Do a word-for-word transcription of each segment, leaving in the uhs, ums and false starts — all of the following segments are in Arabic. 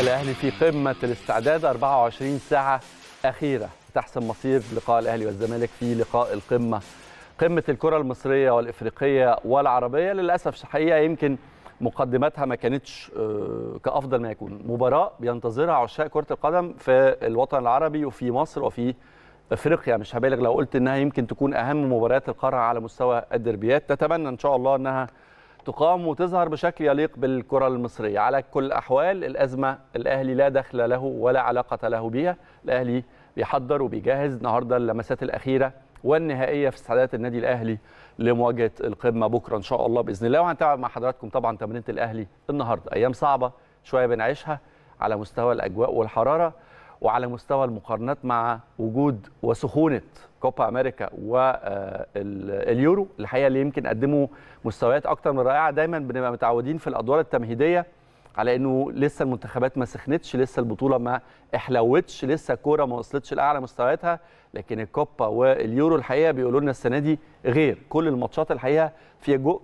الاهلي في قمه الاستعداد، أربعة وعشرين ساعه اخيره تحسم مصير لقاء الاهلي والزمالك في لقاء القمه، قمه الكره المصريه والافريقيه والعربيه. للاسف حقيقه يمكن مقدماتها ما كانتش كافضل ما يكون، مباراه بينتظرها عشاق كره القدم في الوطن العربي وفي مصر وفي افريقيا. مش هبالغ لو قلت انها يمكن تكون اهم مباريات القاره على مستوى الدربيات. نتمنى ان شاء الله انها تقام وتظهر بشكل يليق بالكرة المصرية. على كل الأحوال الأزمة الأهلي لا دخل له ولا علاقة له بيها. الأهلي بيحضر وبيجهز، النهارده اللمسات الأخيرة والنهائية في استعدادات النادي الأهلي لمواجهة القمة بكرة إن شاء الله بإذن الله. وهنتابع مع حضراتكم طبعا تمرينة الأهلي النهارده. أيام صعبة شوية بنعيشها على مستوى الأجواء والحرارة وعلى مستوى المقارنات مع وجود وسخونه كوبا امريكا واليورو، الحقيقه اللي يمكن قدموا مستويات اكتر من رائعه. دايما بنبقى متعودين في الادوار التمهيديه على انه لسه المنتخبات ما سخنتش، لسه البطوله ما احلوتش، لسه الكوره ما وصلتش لاعلى مستوياتها، لكن الكوبا واليورو الحقيقه بيقولوا لنا السنه دي غير. كل الماتشات الحقيقه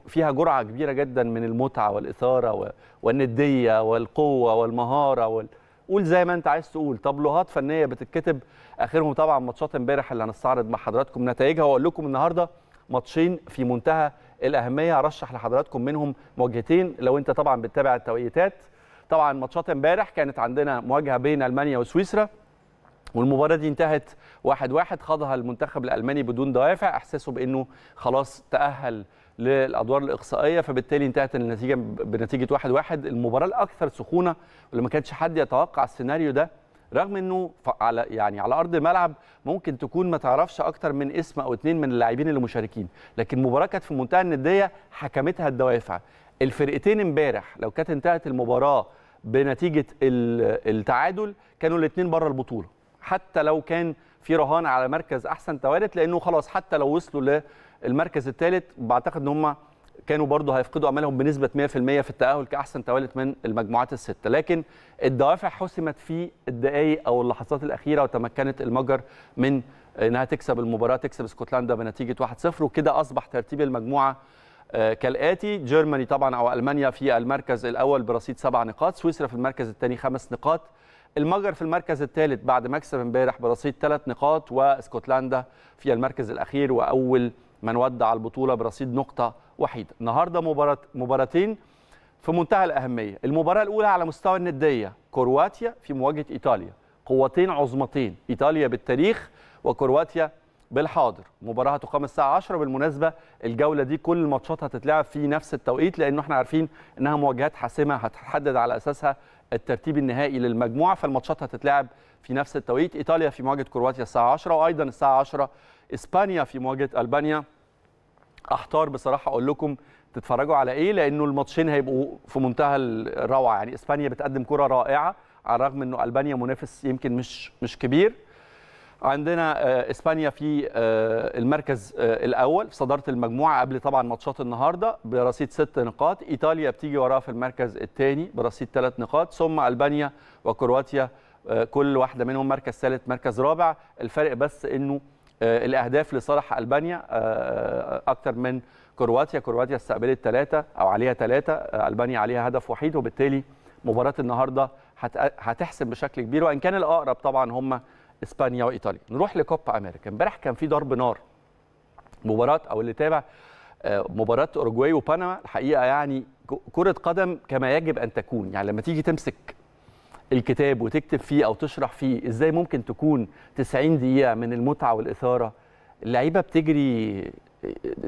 فيها جرعه كبيره جدا من المتعه والاثاره والنديه والقوه والمهاره وال قول زي ما انت عايز تقول، تابلوهات فنيه بتتكتب. اخرهم طبعا ماتشات امبارح اللي هنستعرض مع حضراتكم نتائجها، واقول لكم النهارده ماتشين في منتهى الاهميه هرشح لحضراتكم منهم مواجهتين لو انت طبعا بتتابع التوقيتات. طبعا ماتشات امبارح كانت عندنا مواجهه بين المانيا وسويسرا، والمباراه دي انتهت واحد واحد. خاضها المنتخب الالماني بدون دوافع، احساسه بانه خلاص تاهل للادوار الاقصائيه، فبالتالي انتهت النتيجه بنتيجه واحد واحد. المباراه الاكثر سخونه واللي ما كانش حد يتوقع السيناريو ده، رغم انه على يعني على ارض الملعب ممكن تكون ما تعرفش اكتر من اسم او اتنين من اللاعبين اللي مشاركين، لكن المباراه كانت في منتهى النديه حكمتها الدوافع. الفرقتين امبارح لو كانت انتهت المباراه بنتيجه التعادل كانوا الاثنين بره البطوله، حتى لو كان في رهان على مركز احسن توالت، لانه خلاص حتى لو وصلوا ل المركز الثالث بعتقد ان هم كانوا برضه هيفقدوا املهم بنسبه مية في المية في التاهل كاحسن توالت من المجموعات السته، لكن الدوافع حسمت في الدقائق او اللحظات الاخيره، وتمكنت المجر من انها تكسب المباراه، تكسب اسكتلندا بنتيجه واحد صفر. وكده اصبح ترتيب المجموعه كالاتي: جيرماني طبعا او المانيا في المركز الاول برصيد سبع نقاط، سويسرا في المركز الثاني خمس نقاط، المجر في المركز الثالث بعد مكسب امبارح برصيد ثلاث نقاط، واسكتلندا في المركز الاخير واول من ودع البطوله برصيد نقطه وحيده. النهارده مباراه مباراتين في منتهى الاهميه. المباراه الاولى على مستوى النديه كرواتيا في مواجهه ايطاليا، قوتين عظمتين، ايطاليا بالتاريخ وكرواتيا بالحاضر. مباراه هتقام الساعه عشرة بالمناسبه. الجوله دي كل الماتشات هتتلعب في نفس التوقيت، لانه احنا عارفين انها مواجهات حاسمه هتحدد على اساسها الترتيب النهائي للمجموعه، فالماتشات هتتلعب في نفس التوقيت. ايطاليا في مواجهه كرواتيا الساعه عشرة، وايضا الساعه عشرة اسبانيا في مواجهه البانيا. احتار بصراحه اقول لكم تتفرجوا على ايه، لانه الماتشين هيبقوا في منتهى الروعه. يعني اسبانيا بتقدم كره رائعه على الرغم انه البانيا منافس يمكن مش مش كبير. عندنا اسبانيا في المركز الاول في صداره المجموعه قبل طبعا ماتشات النهارده برصيد ست نقاط، ايطاليا بتيجي وراها في المركز الثاني برصيد ثلاث نقاط، ثم البانيا وكرواتيا كل واحده منهم مركز ثالث مركز رابع. الفرق بس انه الأهداف لصالح ألبانيا أكتر من كرواتيا، كرواتيا استقبلت ثلاثة أو عليها ثلاثة، ألبانيا عليها هدف وحيد، وبالتالي مباراة النهاردة هتحسم بشكل كبير، وإن كان الأقرب طبعا هم إسبانيا وإيطاليا. نروح لكوبا أمريكا. امبارح كان في ضرب نار، مباراة أو اللي تابع مباراة أوروجواي وبنما، الحقيقة يعني كرة قدم كما يجب أن تكون. يعني لما تيجي تمسك الكتاب وتكتب فيه او تشرح فيه ازاي ممكن تكون تسعين دقيقه من المتعه والاثاره، اللعيبه بتجري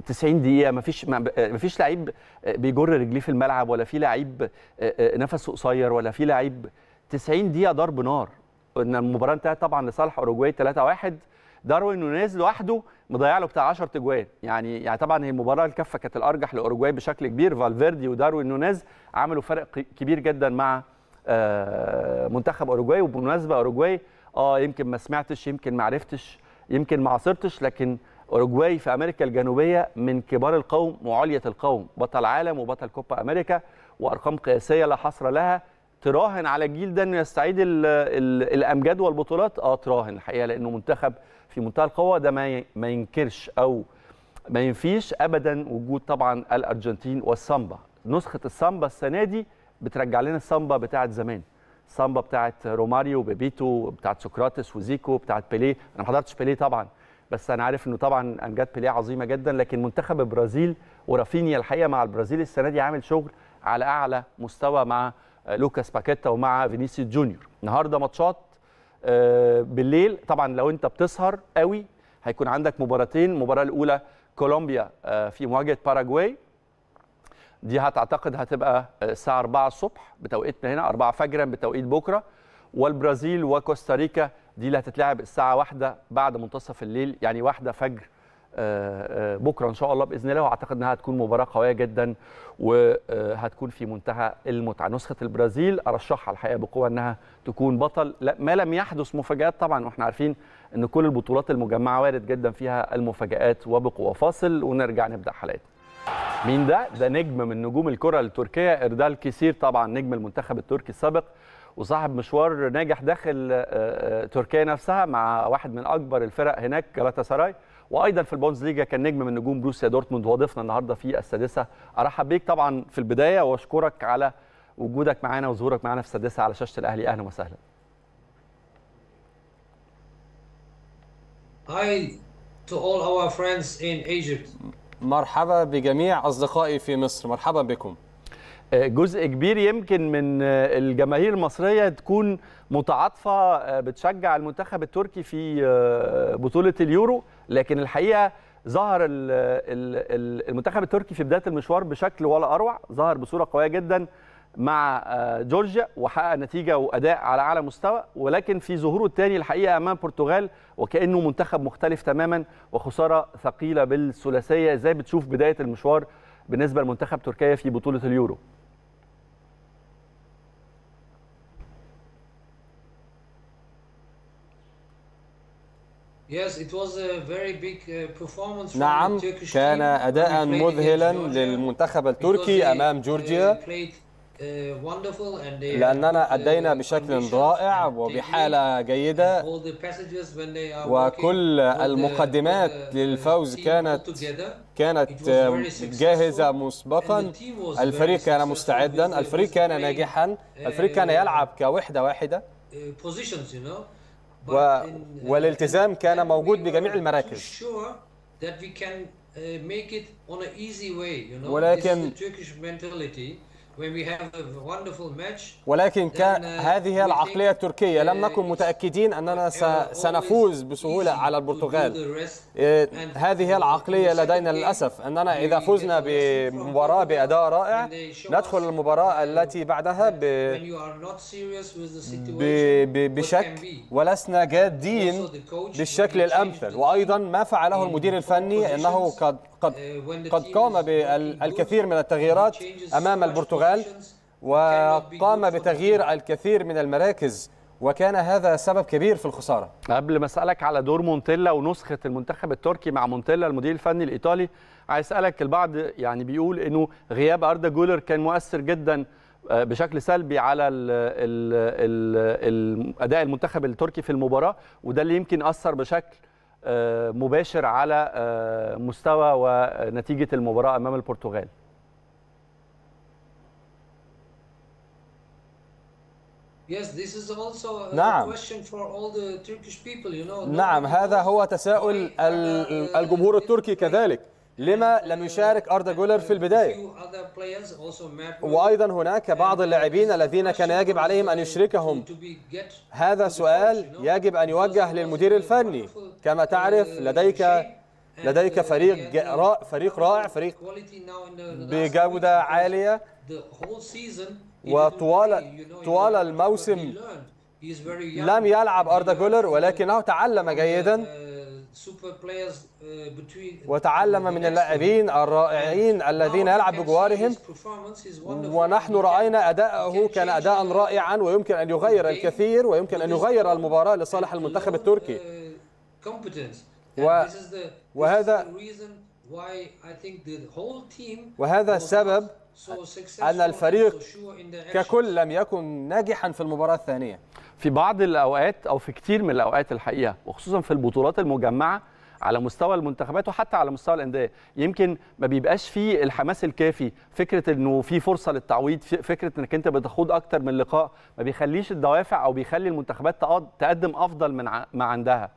تسعين دقيقه، مفيش مفيش لعيب بيجر رجليه في الملعب، ولا في لعيب نفسه قصير، ولا في لعيب تسعين دقيقه ضرب نار. ان المباراه انتهت طبعا لصالح اوروجواي ثلاثة واحد. داروين نونيز لوحده مضيع له بتاع عشرة اجوان. يعني يعني طبعا هي المباراه الكفه كانت الارجح لاوروجواي بشكل كبير، فالفيردي وداروين نونيز عملوا فرق كبير جدا مع منتخب اوروجواي. وبالمناسبه اوروجواي اه يمكن ما سمعتش، يمكن ما عرفتش، يمكن ما عاصرتش، لكن اوروجواي في امريكا الجنوبيه من كبار القوم وعليه القوم، بطل عالم وبطل كوبا امريكا، وارقام قياسيه لا حصر لها. تراهن على الجيل ده انه يستعيد ال ال الامجاد والبطولات؟ اه تراهن الحقيقه، لانه منتخب في منتهى القوه. ده ما ما ينكرش او ما ينفيش ابدا وجود طبعا الارجنتين والسامبا. نسخه السامبا السنه دي بترجع لنا السامبا بتاعت زمان، السامبا بتاعت روماريو وبيبيتو بتاعت سقراطس وزيكو بتاعت بيليه. انا ما حضرتش بيليه طبعا، بس انا عارف انه طبعا امجاد بيليه عظيمه جدا، لكن منتخب البرازيل ورافينيا الحقيقه مع البرازيل السنه دي عامل شغل على اعلى مستوى مع لوكاس باكيتا ومع فينيسيوس جونيور. النهارده ماتشات بالليل طبعا، لو انت بتسهر قوي هيكون عندك مباراتين. المباراه الاولى كولومبيا في مواجهه باراجواي، دي هتعتقد هتبقى الساعه أربعة الصبح بتوقيتنا هنا، أربعة فجرا بتوقيت بكره. والبرازيل وكوستاريكا دي اللي هتتلعب الساعه واحدة بعد منتصف الليل، يعني واحدة فجر بكره ان شاء الله باذن الله. واعتقد انها هتكون مباراه قويه جدا وهتكون في منتهى المتعه. نسخه البرازيل ارشحها الحقيقه بقوه انها تكون بطل، لا ما لم يحدث مفاجات طبعا، واحنا عارفين ان كل البطولات المجمعه وارد جدا فيها المفاجات وبقوه. فاصل ونرجع نبدا حلقتنا. مين ده؟ ده نجم من نجوم الكره التركيه، اردال كيسير طبعا نجم المنتخب التركي السابق وصاحب مشوار ناجح داخل تركيا نفسها مع واحد من اكبر الفرق هناك جالاتاسراي، وايضا في البوندسليجا كان نجم من نجوم بروسيا دورتموند. وضيفنا النهارده في السادسه. ارحب بيك طبعا في البدايه واشكرك على وجودك معانا وظهورك معانا في السادسه على شاشه الاهلي. اهلا وسهلا. هاي تو اول اور فريندز ان ايجيبت. مرحبا بجميع اصدقائي في مصر، مرحبا بكم. جزء كبير يمكن من الجماهير المصرية تكون متعاطفة بتشجع المنتخب التركي في بطولة اليورو، لكن الحقيقة ظهر المنتخب التركي في بداية المشوار بشكل ولا أروع، ظهر بصورة قوية جدا مع جورجيا وحقق نتيجة وأداء على أعلى مستوى، ولكن في ظهوره الثاني الحقيقة أمام البرتغال وكأنه منتخب مختلف تماما وخسارة ثقيلة بالثلاثية. إزاي بتشوف بداية المشوار بالنسبة لمنتخب تركيا في بطولة اليورو؟ نعم، كان أداءً مذهلاً للمنتخب التركي أمام جورجيا، لأننا أدينا بشكل رائع وبحالة جيدة، وكل المقدمات للفوز كانت كانت جاهزة مسبقا. الفريق كان مستعدا، الفريق كان ناجحا، الفريق كان يلعب كوحدة واحدة، و... والالتزام كان موجود بجميع المراكز. ولكن ولكن كان هذه هي العقلية التركية، لم نكن متأكدين أننا سنفوز بسهولة على البرتغال. هذه هي العقلية لدينا للأسف، أننا إذا فزنا بمباراة بأداء رائع ندخل المباراة التي بعدها ب... ب... بشك ولسنا جادين بالشكل الأمثل. وأيضا ما فعله المدير الفني أنه قد قد قد قام بالكثير من التغييرات أمام البرتغال، وقام بتغيير الكثير من المراكز، وكان هذا سبب كبير في الخسارة. قبل ما أسألك على دور مونتيلا ونسخة المنتخب التركي مع مونتيلا المدير الفني الإيطالي، عايز أسألك البعض يعني بيقول إنه غياب أردا جولر كان مؤثر جدا بشكل سلبي على ال ال ال أداء المنتخب التركي في المباراة، وده اللي يمكن أثر بشكل مباشر على مستوى ونتيجة المباراة أمام البرتغال. نعم. نعم، هذا هو تساؤل الجمهور التركي كذلك، لما لم يشارك أردا جولر في البداية؟ وأيضا هناك بعض اللاعبين الذين كان يجب عليهم أن يشركهم. هذا سؤال يجب أن يوجه للمدير الفني. كما تعرف لديك لديك فريق رائع، فريق رائع، فريق بجودة عالية، وطوال طوال الموسم لم يلعب أردا جولر، ولكنه تعلم جيدا وتعلم من اللاعبين الرائعين الذين يلعب بجوارهم، ونحن رأينا أداءه كان أداء رائعا، ويمكن أن يغير الكثير ويمكن أن يغير المباراة لصالح المنتخب التركي. وهذا وهذا السبب أن الفريق ككل لم يكن ناجحا في المباراة الثانية. في بعض الأوقات أو في كتير من الأوقات الحقيقة، وخصوصا في البطولات المجمعة، على مستوى المنتخبات وحتى على مستوى الانديه، يمكن ما بيبقاش فيه الحماس الكافي، فكره انه في فرصه للتعويض، فكره انك انت بتخوض اكتر من لقاء، ما بيخليش الدوافع او بيخلي المنتخبات تقدم افضل من ما عندها.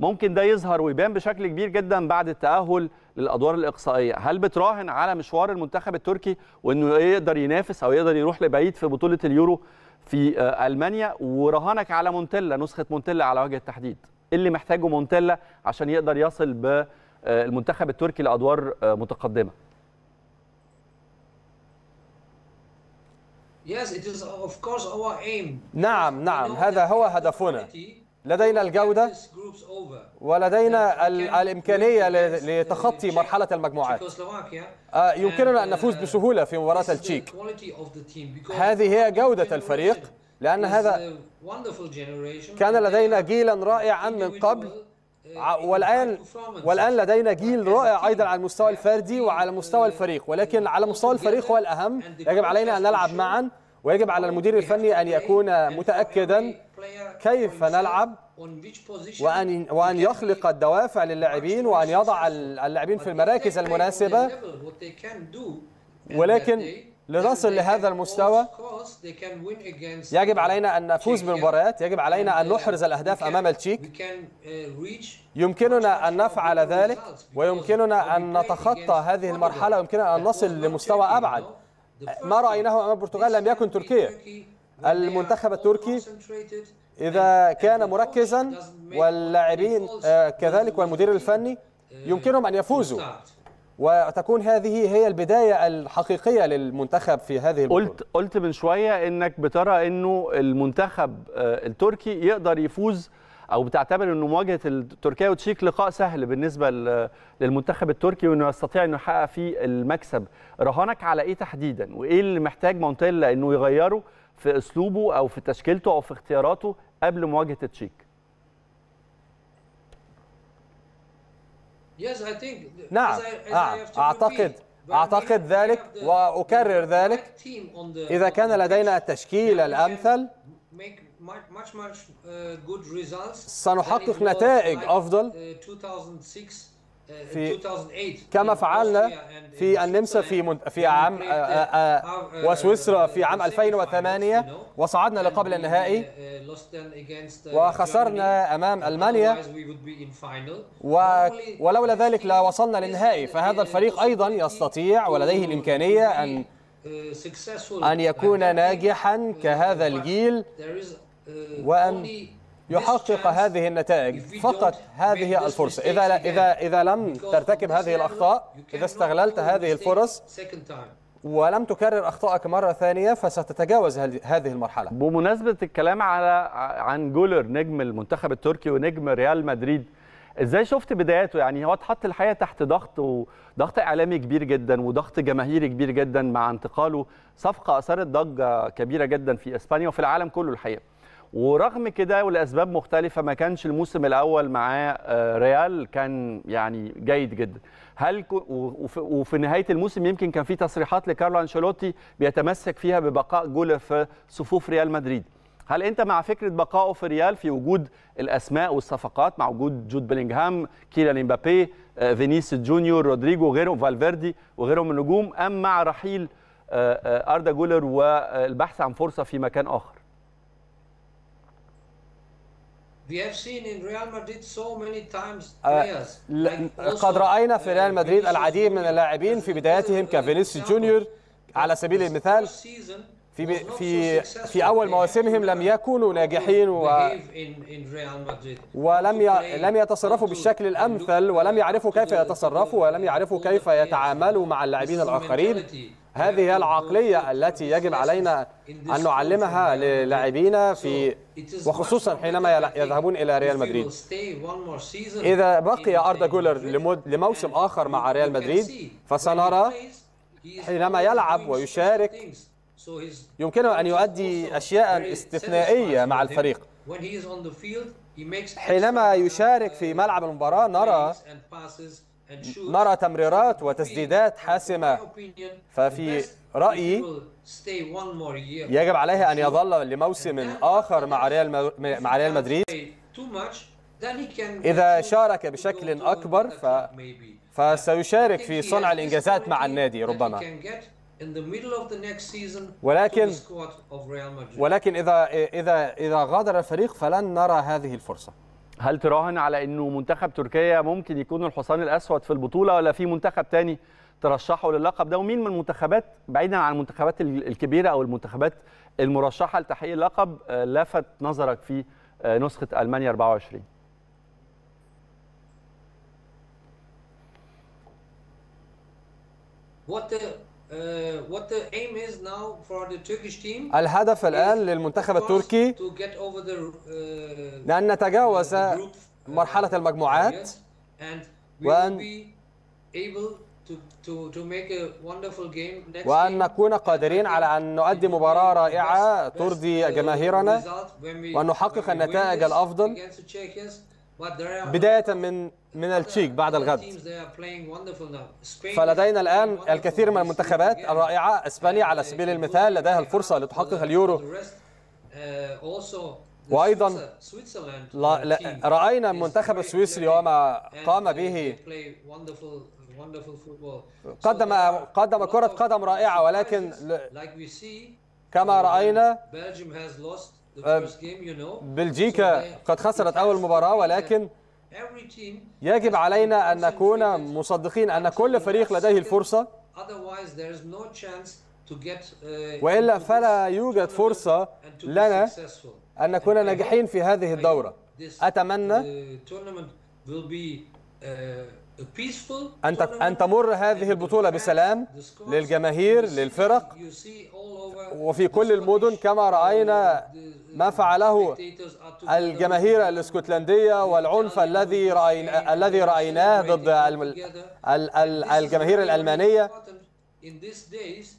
ممكن ده يظهر ويبان بشكل كبير جدا بعد التأهل للأدوار الإقصائية. هل بتراهن على مشوار المنتخب التركي وأنه يقدر ينافس أو يقدر يروح لبعيد في بطولة اليورو في ألمانيا؟ ورهانك على مونتيلا، نسخة مونتيلا على وجه التحديد، اللي محتاجه مونتيلا عشان يقدر يصل بالمنتخب التركي لأدوار متقدمة؟ نعم نعم، هذا هو هدفنا. لدينا الجودة ولدينا الإمكانية لتخطي مرحلة المجموعات. يمكننا أن نفوز بسهولة في مباراة التشيك. هذه هي جودة الفريق، لأن هذا كان لدينا جيلا رائعا من قبل، والآن والآن لدينا جيل رائع أيضا على المستوى الفردي وعلى مستوى الفريق. ولكن على مستوى الفريق هو الأهم، يجب علينا أن نلعب معا، ويجب على المدير الفني أن يكون متأكدا كيف نلعب، وأن وأن يخلق الدوافع للاعبين، وأن يضع اللاعبين في المراكز المناسبة. ولكن لنصل لهذا المستوى يجب علينا أن نفوز بالمباريات، يجب علينا أن نحرز الأهداف أمام التشيك. يمكننا أن نفعل ذلك، ويمكننا أن نتخطى هذه المرحلة، ويمكننا أن نصل لمستوى أبعد. ما رأيناه أمام البرتغال لم يكن تركيا. المنتخب التركي إذا كان مركزا واللاعبين كذلك والمدير الفني يمكنهم أن يفوزوا، وتكون هذه هي البداية الحقيقية للمنتخب في هذه البطولة. قلت قلت من شوية إنك بترى إنه المنتخب التركي يقدر يفوز، أو بتعتبر إنه مواجهة تركيا وتشيك لقاء سهل بالنسبة للمنتخب التركي، وإنه يستطيع إنه يحقق فيه المكسب. رهانك على إيه تحديداً؟ وإيه اللي محتاج مونتيلا إنه يغيره في أسلوبه أو في تشكيلته أو في اختياراته قبل مواجهة تشيك؟ نعم، أعتقد أعتقد ذلك وأكرر ذلك. إذا كان لدينا التشكيل الأمثل سنحقق نتائج أفضل في كما فعلنا في النمسا في في عام وسويسرا في عام ألفين وثمانية، وصعدنا لقبل النهائي وخسرنا أمام ألمانيا، ولولا ذلك لا وصلنا للنهائي. فهذا الفريق أيضا يستطيع ولديه الإمكانية أن أن يكون ناجحا كهذا الجيل، وأن يحقق هذه النتائج. فقط هذه الفرصة. إذا إذا إذا لم ترتكب هذه الأخطاء، إذا استغللت هذه الفرص ولم تكرر أخطائك مرة ثانية، فستتجاوز هذه المرحلة. بمناسبة الكلام على عن جولر، نجم المنتخب التركي ونجم ريال مدريد، ازاي شفت بداياته؟ يعني هو اتحط الحقيقه تحت ضغط، وضغط اعلامي كبير جدا وضغط جماهيري كبير جدا مع انتقاله، صفقه اثارت ضجه كبيره جدا في اسبانيا وفي العالم كله الحقيقه. ورغم كده ولاسباب مختلفه ما كانش الموسم الاول مع ريال كان يعني جيد جدا. هل وفي نهايه الموسم يمكن كان في تصريحات لكارلو انشيلوتي بيتمسك فيها ببقاء جولر في صفوف ريال مدريد، هل أنت مع فكرة بقائه في ريال في وجود الأسماء والصفقات، مع وجود جود بيلينغهام، كيليان امبابي، فينيسيوس جونيور، رودريجو وغيرهم، فالفيردي وغيرهم من النجوم، أم مع رحيل أردا جولر والبحث عن فرصة في مكان آخر؟ قد رأينا في ريال مدريد العديد من اللاعبين في بداياتهم كفينيسيوس جونيور على سبيل المثال، في في في أول مواسمهم لم يكونوا ناجحين، و ولم ي... لم يتصرفوا بالشكل الأمثل، ولم يعرفوا كيف يتصرفوا، ولم يعرفوا كيف يتعاملوا مع اللاعبين الآخرين. هذه هي العقلية التي يجب علينا أن نعلمها للاعبينا في، وخصوصا حينما يذهبون إلى ريال مدريد. إذا بقي أردا جولر لمد... لموسم آخر مع ريال مدريد، فسنرى حينما يلعب ويشارك يمكنه أن يؤدي أشياء استثنائية مع الفريق. حينما يشارك في ملعب المباراة نرى نرى تمريرات وتسديدات حاسمة. ففي رأيي يجب عليه أن يظل لموسم آخر مع ريال مع ريال مدريد. إذا شارك بشكل أكبر ف... فسيشارك في صنع الإنجازات مع النادي ربما. ولكن ولكن إذا إذا إذا غادر الفريق فلن نرى هذه الفرصة. هل تراهن على إنه منتخب تركيا ممكن يكون الحصان الأسود في البطولة، ولا في منتخب تاني ترشحوا للقب ده؟ ومين من المنتخبات بعيدا عن المنتخبات الكبيرة أو المنتخبات المرشحة لتحقيق اللقب لفت نظرك في نسخة ألمانيا أربعة وعشرين؟ الهدف الآن للمنتخب التركي لأن نتجاوز مرحلة المجموعات وأن وأن نكون قادرين على أن نؤدي مباراة رائعة ترضي جماهيرنا وأن نحقق النتائج الأفضل بداية من من التشيك بعد الغد. فلدينا الآن الكثير من المنتخبات الرائعة. إسبانيا على سبيل المثال لديها الفرصة لتحقق اليورو، وأيضا رأينا المنتخب السويسري وما قام به، قدم قدم كرة قدم رائعة، ولكن كما رأينا بلجيكا قد خسرت أول مباراة. ولكن يجب علينا أن نكون مصدقين أن كل فريق لديه الفرصة، وإلا فلا يوجد فرصة لنا أن نكون ناجحين في هذه الدورة. أتمنى أن تمر هذه البطولة بسلام للجماهير للفرق وفي كل المدن، كما رأينا ما فعله الجماهير الاسكتلندية والعنف الذي رأينا الذي رأيناه ضد الجماهير الألمانية.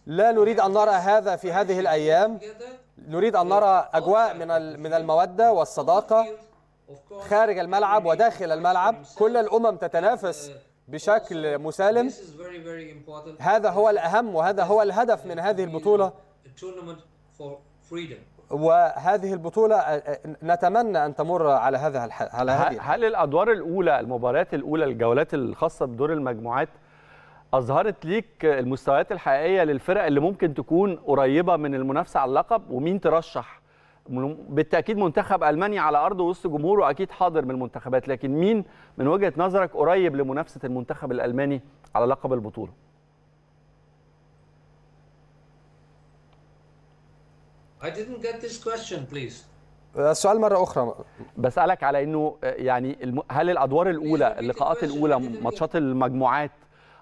لا نريد أن نرى هذا في هذه الأيام، نريد أن نرى أجواء من من المودة والصداقة خارج الملعب وداخل الملعب. كل الأمم تتنافس بشكل مسالم، هذا هو الأهم وهذا هو الهدف من هذه البطولة. وهذه البطولة نتمنى أن تمر على هذا على هذه. هل الأدوار الأولى، المباريات الأولى، الجولات الخاصة بدور المجموعات أظهرت ليك المستويات الحقيقية للفرق اللي ممكن تكون قريبة من المنافسة على اللقب؟ ومين ترشح؟ بالتأكيد منتخب ألمانيا على أرض وسط جمهوره أكيد حاضر من المنتخبات، لكن مين من وجهة نظرك قريب لمنافسة المنتخب الألماني على لقب البطولة؟ I didn't get this question, please. السؤال مرة أخرى. بسألك على إنه يعني هل الأدوار الأولى، اللقاءات الأولى، ماتشات المجموعات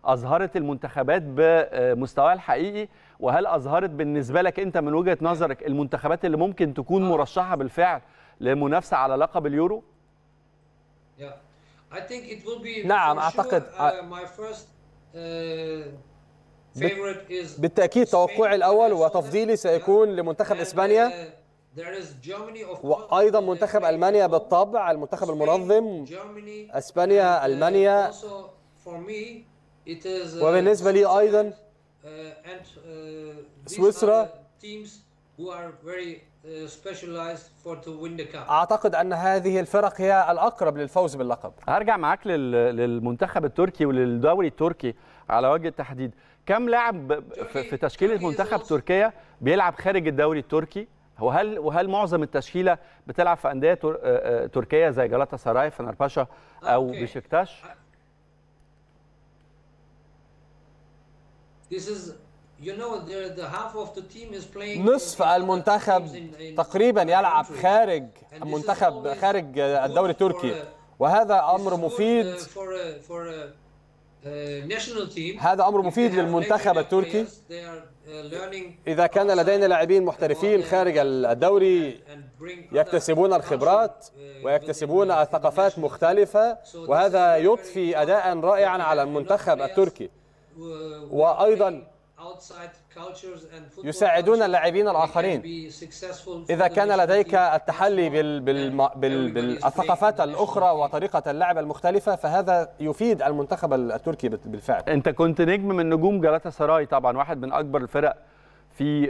أظهرت المنتخبات بمستواها الحقيقي؟ وهل أظهرت بالنسبة لك أنت من وجهة نظرك المنتخبات اللي ممكن تكون مرشحة بالفعل للمنافسة على لقب اليورو؟ نعم أعتقد. بالتأكيد توقعي الأول وتفضيلي سيكون لمنتخب إسبانيا، وأيضا منتخب ألمانيا بالطبع، المنتخب المنظم إسبانيا ألمانيا. وبالنسبة لي أيضا سويسرا. أعتقد أن هذه الفرق هي الأقرب للفوز باللقب. هرجع معاك للمنتخب التركي وللدوري التركي على وجه التحديد. كم لاعب في تشكيلة منتخب تركيا بيلعب خارج الدوري التركي؟ وهل وهل معظم التشكيلة بتلعب في أندية تركية زي جالاتا سراي، فنرباشا أو بشكتاش؟ نصف المنتخب تقريبا يلعب خارج المنتخب خارج الدوري التركي، وهذا أمر مفيد. هذا أمر مفيد للمنتخب التركي إذا كان لدينا لاعبين محترفين خارج الدوري يكتسبون الخبرات ويكتسبون ثقافات مختلفة، وهذا يضفي أداء رائعا على المنتخب التركي. وأيضا يساعدون اللاعبين الآخرين. إذا كان لديك التحلي بالثقافات الأخرى وطريقة اللعب المختلفة فهذا يفيد المنتخب التركي بالفعل. أنت كنت نجم من نجوم جالاتا سراي، طبعا واحد من أكبر الفرق في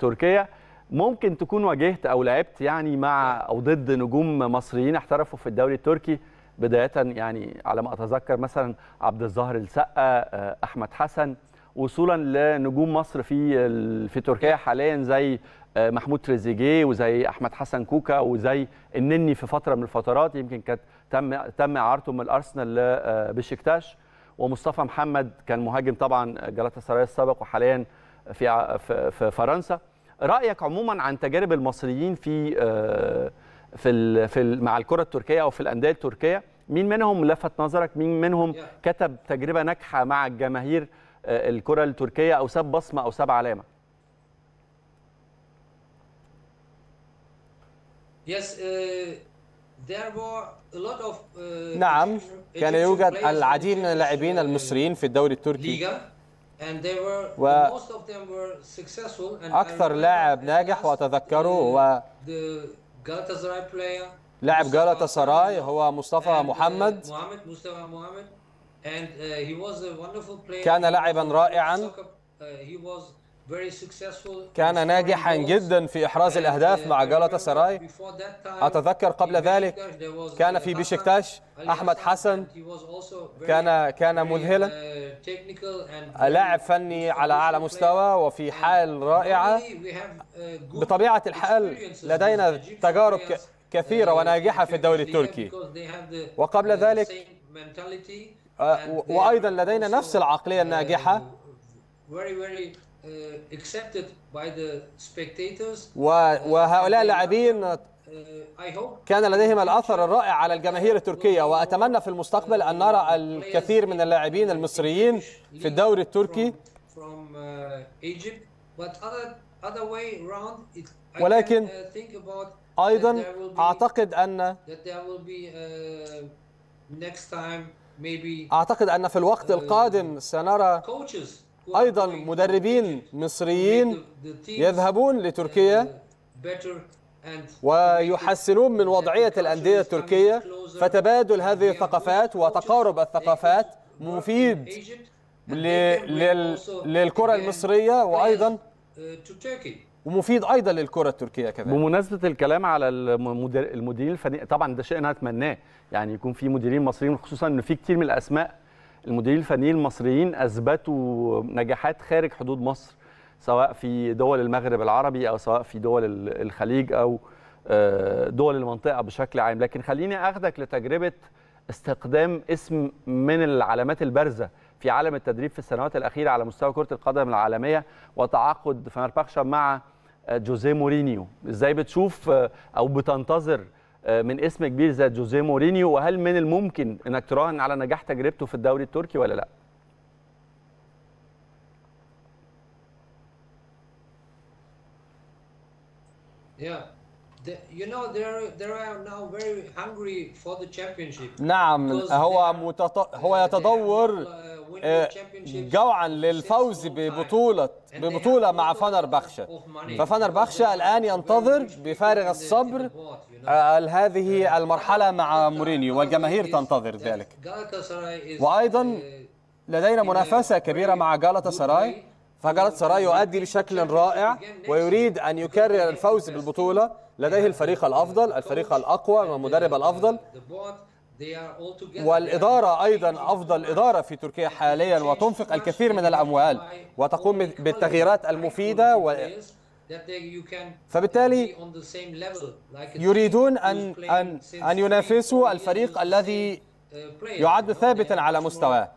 تركيا، ممكن تكون واجهت او لعبت يعني مع او ضد نجوم مصريين احترفوا في الدوري التركي بدايه، يعني على ما اتذكر مثلا عبد الظاهر السقا، احمد حسن، وصولا لنجوم مصر في في تركيا حاليا زي محمود تريزيجيه وزي احمد حسن كوكا وزي النني في فتره من الفترات، يمكن كانت تم تم اعارته من الارسنال لبشكتاش، ومصطفى محمد كان مهاجم طبعا جلاتا سراي السابق وحاليا في في فرنسا. رايك عموما عن تجارب المصريين في في, في مع الكره التركيه او في الانديه التركيه، مين منهم لفت نظرك، مين منهم كتب تجربه ناجحه مع الجماهير الكره التركيه او ساب بصمه او ساب علامه؟ نعم، كان يوجد العديد من اللاعبين المصريين في الدوري التركي، وأكثر لاعب ناجح وأتذكره هو لاعب جالاتا سراي هو مصطفى محمد. كان لاعبا رائعا، كان ناجحا جدا في إحراز الأهداف مع جالاتا سراي. أتذكر قبل ذلك كان في بشكتاش أحمد حسن، كان كان مذهلا، لاعب فني على أعلى مستوى وفي حال رائعة. بطبيعة الحال لدينا تجارب كثيرة وناجحة في الدوري التركي، وقبل ذلك وأيضا لدينا نفس العقلية الناجحة وهؤلاء اللاعبين كان لديهم الأثر الرائع على الجماهير التركية. وأتمنى في المستقبل أن نرى الكثير من اللاعبين المصريين في الدوري التركي، ولكن أيضا أعتقد أن أعتقد أن في الوقت القادم سنرى أيضا مدربين مصريين يذهبون لتركيا ويحسنون من وضعية الأندية التركية، فتبادل هذه الثقافات وتقارب الثقافات مفيد للكرة المصرية وأيضا ومفيد أيضا للكرة التركية كذلك. بمناسبة الكلام على المديرين الفنيين، طبعا ده شيء أنا أتمناه، يعني يكون في مديرين مصريين، خصوصا أنه في كتير من الأسماء المديرين الفنيين المصريين أثبتوا نجاحات خارج حدود مصر، سواء في دول المغرب العربي أو سواء في دول الخليج أو دول المنطقة بشكل عام. لكن خليني أخذك لتجربة استقدام اسم من العلامات البارزة في عالم التدريب في السنوات الأخيرة على مستوى كرة القدم العالمية، وتعاقد فنربخشة مع جوزيه مورينيو. إزاي بتشوف أو بتنتظر من اسم كبير زي جوزيه مورينيو، وهل من الممكن انك تراهن على نجاح تجربته في الدوري التركي ولا لا؟ نعم، هو متط... هو يتضور جوعا للفوز ببطولة ببطولة مع فنربخشة، ففنربخشة الآن ينتظر بفارغ الصبر هذه المرحلة مع مورينيو، والجماهير تنتظر ذلك. وأيضا لدينا منافسة كبيرة مع جالاتا سراي، فجالاتا سراي يؤدي بشكل رائع ويريد أن يكرر الفوز بالبطولة، لديه الفريق الأفضل، الفريق الأقوى والمدرب الأفضل، والإدارة أيضا أفضل إدارة في تركيا حاليا، وتنفق الكثير من الأموال وتقوم بالتغييرات المفيدة و... فبالتالي يريدون أن, أن, أن ينافسوا الفريق الذي يعد ثابتا على مستواه.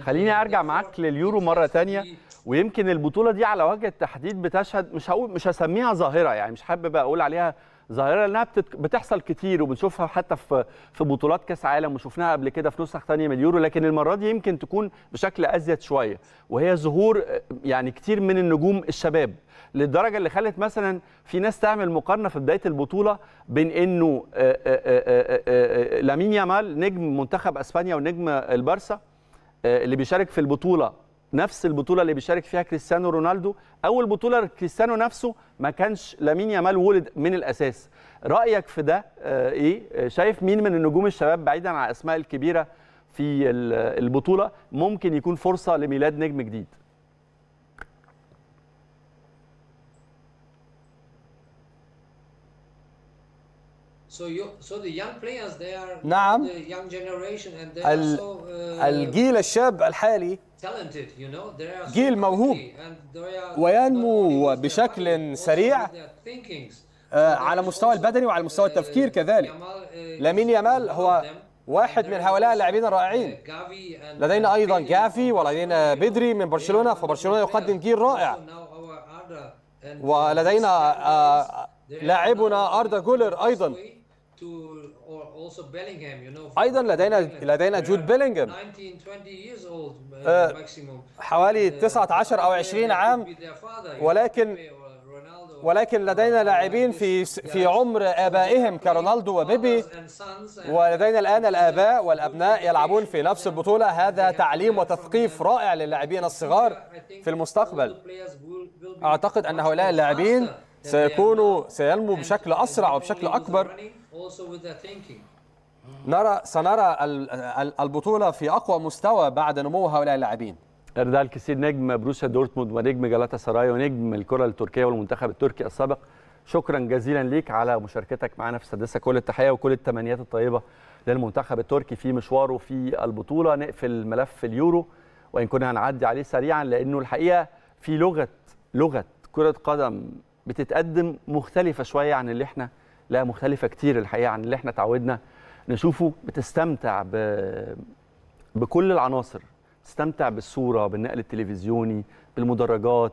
خليني أرجع معاك لليورو مرة تانية، ويمكن البطولة دي على وجه التحديد بتشهد، مش هقول مش هسميها ظاهرة، يعني مش حابب أقول عليها ظاهرة لأنها بتحصل كتير وبنشوفها حتى في في بطولات كأس عالم، وشفناها قبل كده في نسخ ثانية من اليورو، لكن المرة دي يمكن تكون بشكل أزيد شوية، وهي ظهور يعني كتير من النجوم الشباب، للدرجة اللي خلت مثلا في ناس تعمل مقارنة في بداية البطولة بين إنه لامين يامال نجم منتخب أسبانيا ونجم البارسا اللي بيشارك في البطولة، نفس البطولة اللي بيشارك فيها كريستيانو رونالدو، أول بطولة كريستيانو نفسه ما كانش لامين يامال ولد من الأساس. رأيك في ده إيه؟ شايف مين من النجوم الشباب بعيدا عن الأسماء الكبيرة في البطولة ممكن يكون فرصة لميلاد نجم جديد؟ So you, so the young players they are نعم the young generation and they are so, uh, الجيل الشاب الحالي talented, you know, they are so جيل موهوب and they are وينمو بشكل سريع على المستوى البدني وعلى مستوى التفكير كذلك. لامين يامال هو واحد من هؤلاء اللاعبين الرائعين. لدينا أيضا جافي ولدينا بدري من برشلونة، فبرشلونة يقدم جيل رائع. ولدينا لاعبنا أردا جولر أيضا. أيضا لدينا لدينا جود بيلينغهام حوالي تسعة عشر أو عشرين عام، ولكن ولكن لدينا لاعبين في في عمر آبائهم كرونالدو وبيبي، ولدينا الآن الآباء والأبناء يلعبون في نفس البطولة. هذا تعليم وتثقيف رائع للاعبين الصغار في المستقبل. أعتقد أن هؤلاء اللاعبين سيكونوا سينمو بشكل أسرع وبشكل أكبر. نرى سنرى البطولة في أقوى مستوى بعد نمو هؤلاء اللاعبين. اردال كثير نجم بروسيا دورتموند ونجم جالاتا سراي ونجم الكره التركيه والمنتخب التركي السابق، شكرا جزيلا ليك على مشاركتك معنا في السادسه. كل التحيه وكل التمنيات الطيبه للمنتخب التركي في مشواره في البطوله. نقفل ملف اليورو وان كنا هنعدي عليه سريعا، لانه الحقيقه في لغه لغه كره قدم بتتقدم مختلفه شويه عن اللي احنا لا مختلفه كتير الحقيقه عن اللي احنا تعودنا نشوفه. بتستمتع ب... بكل العناصر، تستمتع بالصورة، بالنقل التلفزيوني، بالمدرجات،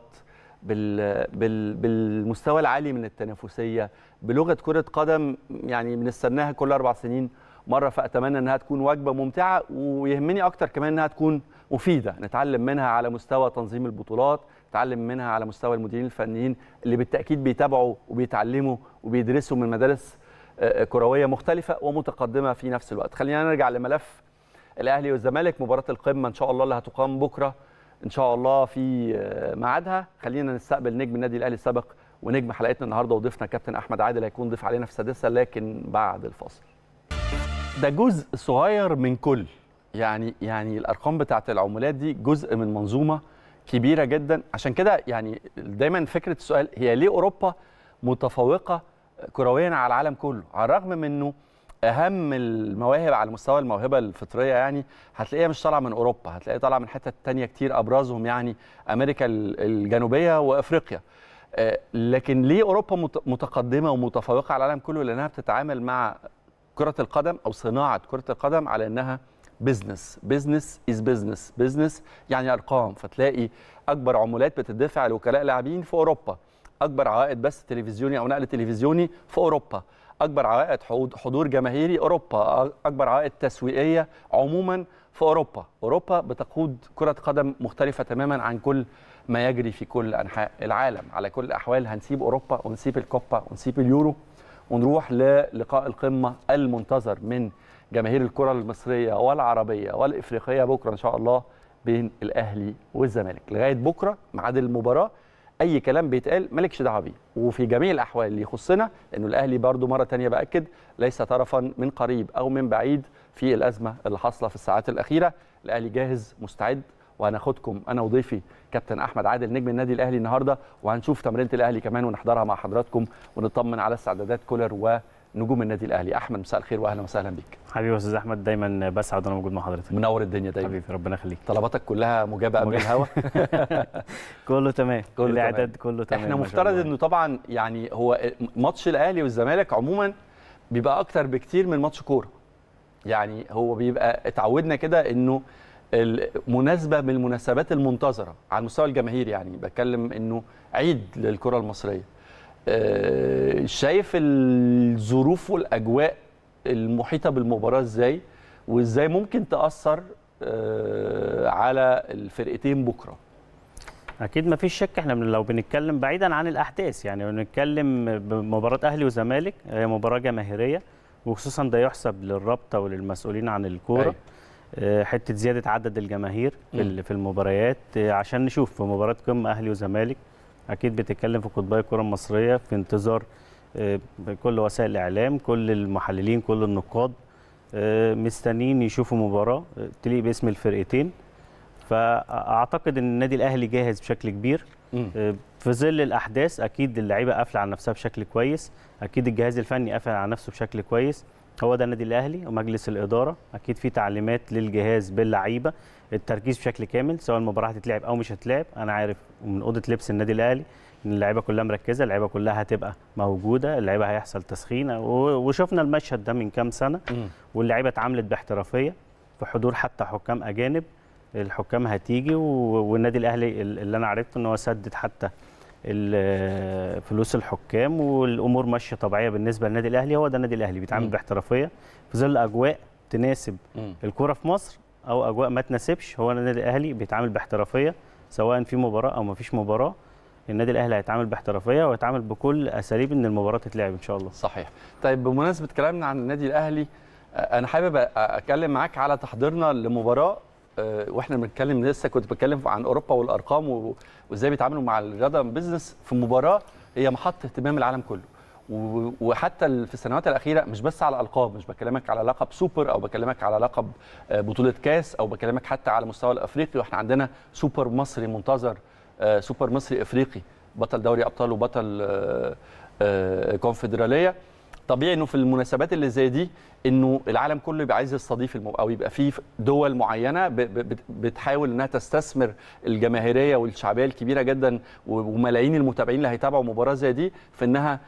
بال... بال... بالمستوى العالي من التنافسية، بلغة كرة قدم يعني بنستناها كل أربع سنين مرة. فأتمنى أنها تكون وجبة ممتعة، ويهمني أكتر كمان أنها تكون مفيدة، نتعلم منها على مستوى تنظيم البطولات، نتعلم منها على مستوى المديرين الفنيين اللي بالتأكيد بيتابعوا وبيتعلموا وبيدرسوا من مدارس كروية مختلفة ومتقدمة في نفس الوقت. خلينا نرجع لملف الأهلي والزمالك، مباراة القمة إن شاء الله اللي هتقام بكرة إن شاء الله في ميعادها. خلينا نستقبل نجم النادي الأهلي السابق ونجم حلقتنا النهارده وضيفنا كابتن أحمد عادل، هيكون ضيف علينا في السادسة لكن بعد الفاصل. ده جزء صغير من كل يعني يعني الأرقام بتاعت العمولات دي جزء من منظومة كبيرة جدا. عشان كده يعني دايما فكرة السؤال هي ليه أوروبا متفوقة كرويا على العالم كله، على الرغم منه أهم المواهب على مستوى الموهبة الفطرية يعني هتلاقيها مش طالعة من أوروبا، هتلاقيها طالعة من حتت تانية كتير، أبرزهم يعني أمريكا الجنوبية وأفريقيا. لكن ليه أوروبا متقدمة ومتفوقة على العالم كله؟ لأنها بتتعامل مع كرة القدم أو صناعة كرة القدم على أنها بزنس، بزنس إز بزنس، بزنس يعني أرقام. فتلاقي أكبر عمولات بتدفع لوكلاء لاعبين في أوروبا، أكبر عائد بث تلفزيوني أو نقل تلفزيوني في أوروبا، أكبر عائد حضور جماهيري أوروبا، أكبر عائد تسويقية عموما في أوروبا. أوروبا بتقود كرة قدم مختلفة تماما عن كل ما يجري في كل أنحاء العالم. على كل الأحوال هنسيب أوروبا ونسيب الكوبا ونسيب اليورو ونروح للقاء القمة المنتظر من جماهير الكرة المصرية والعربية والإفريقية بكرة إن شاء الله بين الأهلي والزمالك. لغاية بكرة ميعاد المباراة اي كلام بيتقال مالكش دعوه بيه، وفي جميع الاحوال اللي يخصنا انه الاهلي برضو مره ثانيه باكد ليس طرفا من قريب او من بعيد في الازمه اللي حاصله في الساعات الاخيره. الاهلي جاهز مستعد، وهناخدكم انا وضيفي كابتن احمد عادل نجم النادي الاهلي النهارده، وهنشوف تمرينه الاهلي كمان ونحضرها مع حضراتكم ونطمن على استعدادات كولر ونجوم النادي الاهلي. احمد مساء الخير واهلا وسهلا بيك. حبيبي يا استاذ احمد، دايما بسعد وانا موجود مع حضرتك. منور الدنيا دايما حبيبي، ربنا يخليك. طلباتك كلها مجابه قبل الهوا؟ كله تمام، كله الاعداد كله تمام. احنا مفترض انه طبعا يعني هو ماتش الاهلي والزمالك عموما بيبقى اكتر بكتير من ماتش كوره، يعني هو بيبقى اتعودنا كده انه مناسبه من المناسبات المنتظره على المستوى الجماهيري، يعني بتكلم انه عيد للكره المصريه. شايف الظروف والاجواء المحيطه بالمباراه ازاي، وازاي ممكن تاثر على الفرقتين بكره؟ اكيد ما فيش شك، احنا لو بنتكلم بعيدا عن الاحداث يعني بنتكلم بمباراه اهلي وزمالك، هي مباراه جماهيريه وخصوصا ده يحسب للرابطه وللمسؤولين عن الكوره حته زياده عدد الجماهير في المباريات عشان نشوف في مباراه قمه اهلي وزمالك. أكيد بتتكلم في قطبي الكرة المصرية في انتظار كل وسائل الإعلام، كل المحللين، كل النقاد مستنيين يشوفوا مباراة تليق باسم الفرقتين. فأعتقد أن النادي الأهلي جاهز بشكل كبير. في ظل الاحداث اكيد اللعيبه قافله على نفسها بشكل كويس، اكيد الجهاز الفني قافل على نفسه بشكل كويس. هو ده النادي الاهلي ومجلس الاداره، اكيد في تعليمات للجهاز باللعيبه، التركيز بشكل كامل سواء المباراه هتتلعب او مش هتتلعب. انا عارف من اوضه لبس النادي الاهلي ان اللعيبه كلها مركزه، اللعيبه كلها هتبقى موجوده، اللعيبه هيحصل تسخين، وشفنا المشهد ده من كام سنه واللعيبه اتعاملت باحترافيه في حضور حتى حكام اجانب. الحكام هتيجي، والنادي الاهلي اللي انا عرفته ان هو سدد حتى فلوس الحكام، والامور ماشيه طبيعيه بالنسبه للنادي الاهلي. هو ده النادي الاهلي بيتعامل باحترافيه في ظل اجواء تناسب الكره في مصر او اجواء ما تناسبش. هو النادي الاهلي بيتعامل باحترافيه سواء في مباراه او ما فيش مباراه. النادي الاهلي هيتعامل باحترافيه وهيتعامل بكل اساليب ان المباراه تتلعب ان شاء الله. صحيح. طيب بمناسبه كلامنا عن النادي الاهلي، انا حابب اتكلم معاك على تحضيرنا لمباراه، واحنا بنتكلم لسه كنت بتكلم عن اوروبا والارقام وازاي بيتعاملوا مع الرياضه بزنس، في مباراه هي محط اهتمام العالم كله، وحتى في السنوات الاخيره مش بس على الالقاب، مش بكلمك على لقب سوبر او بكلمك على لقب بطوله كاس او بكلمك حتى على مستوى الافريقي، واحنا عندنا سوبر مصري منتظر، سوبر مصري افريقي، بطل دوري ابطال وبطل كونفدراليه. طبيعي انه في المناسبات اللي زي دي انه العالم كله يبقى عايز يستضيف المو... او يبقى في دول معينه بتحاول انها تستثمر الجماهيريه والشعبيه الكبيره جدا وملايين المتابعين اللي هيتابعوا مباراه زي دي في انها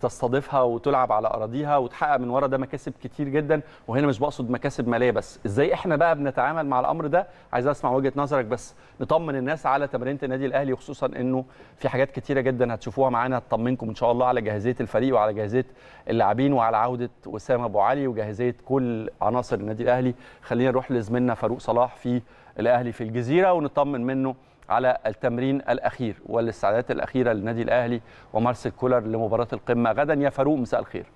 تستضيفها وتلعب على اراضيها وتحقق من ورا ده مكاسب كتير جدا. وهنا مش بقصد مكاسب ماليه بس، ازاي احنا بقى بنتعامل مع الامر ده؟ عايز اسمع وجهه نظرك، بس نطمن الناس على تمرينه النادي الاهلي، وخصوصا انه في حاجات كتيره جدا هتشوفوها معانا هتطمنكم ان شاء الله على جاهزيه الفريق وعلى جاهزيه اللاعبين وعلى عوده وسام ابو علي وجاهزيه كل عناصر النادي الاهلي. خلينا نروح لزميلنا فاروق صلاح في الاهلي في الجزيره ونطمن منه على التمرين الاخير والاستعدادات الاخيره للنادي الاهلي ومارسيل كولر لمباراه القمه غدا. يا فاروق مساء الخير.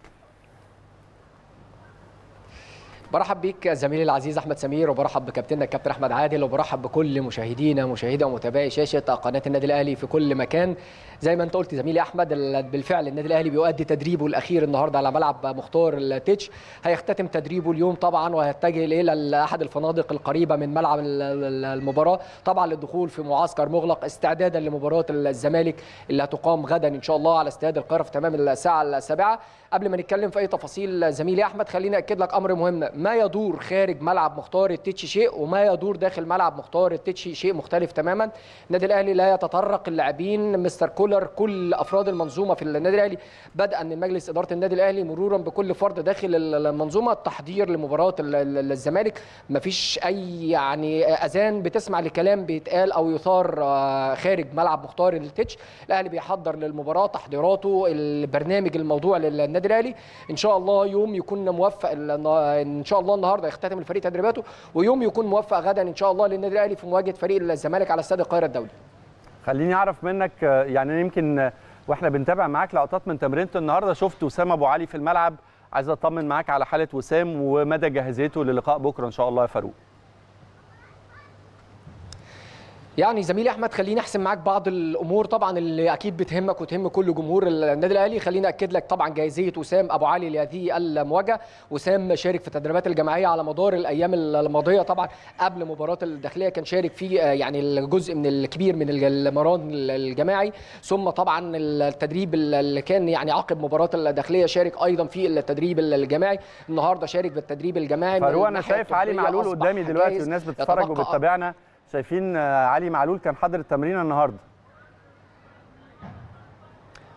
برحب بيك زميلي العزيز احمد سمير، وبرحب بكابتننا الكابتن احمد عادل، وبرحب بكل مشاهدينا مشاهدة ومتابعي شاشه قناه النادي الاهلي في كل مكان. زي ما انت قلت زميلي احمد، بالفعل النادي الاهلي بيؤدي تدريبه الاخير النهارده على ملعب مختار التتش، هيختتم تدريبه اليوم طبعا وهيتجه الى احد الفنادق القريبه من ملعب المباراه طبعا للدخول في معسكر مغلق استعدادا لمباراه الزمالك اللي هتقام غدا ان شاء الله على استاد القاهره في تمام الساعه السابعة. قبل ما نتكلم في اي تفاصيل زميلي احمد، خليني اكد لك امر مهم، ما يدور خارج ملعب مختار التتش شيء وما يدور داخل ملعب مختار التتش شيء مختلف تماما. النادي الاهلي لا يتطرق اللاعبين، مستر كولر، كل افراد المنظومه في النادي الاهلي بدءا من مجلس اداره النادي الاهلي مرورا بكل فرد داخل المنظومه، التحضير لمباراه الزمالك. مفيش اي يعني اذان بتسمع لكلام بيتقال او يثار خارج ملعب مختار التتش. الاهلي بيحضر للمباراه، تحضيراته، البرنامج الموضوع للنادي الاهلي. ان شاء الله يوم يكون موفق ان شاء الله، النهارده يختتم الفريق تدريباته، ويوم يكون موفق غدا ان شاء الله للنادي الاهلي في مواجهه فريق الزمالك على استاد القاهره الدولي. خليني اعرف منك، يعني يمكن واحنا بنتابع معاك لقطات من تمرينته النهارده، شفت وسام ابو علي في الملعب، عايز اطمن معاك على حاله وسام ومدى جاهزيته للقاء بكره ان شاء الله يا فاروق. يعني زميلي احمد، خليني احسم معاك بعض الامور طبعا اللي اكيد بتهمك وتهم كل جمهور النادي الاهلي. خليني اكد لك طبعا جاهزيه وسام ابو علي لهذه المواجهه. وسام شارك في التدريبات الجماعيه على مدار الايام الماضيه طبعا، قبل مباراه الداخليه كان شارك في يعني الجزء من الكبير من المران الجماعي، ثم طبعا التدريب اللي كان يعني عقب مباراه الداخليه شارك ايضا في التدريب الجماعي. النهارده شارك بالتدريب الجماعي. فاروق انا شايف علي معلول قدامي دلوقتي والناس بتتفرج وبتتابعنا، شايفين علي معلول كان حاضر التمرين النهارده.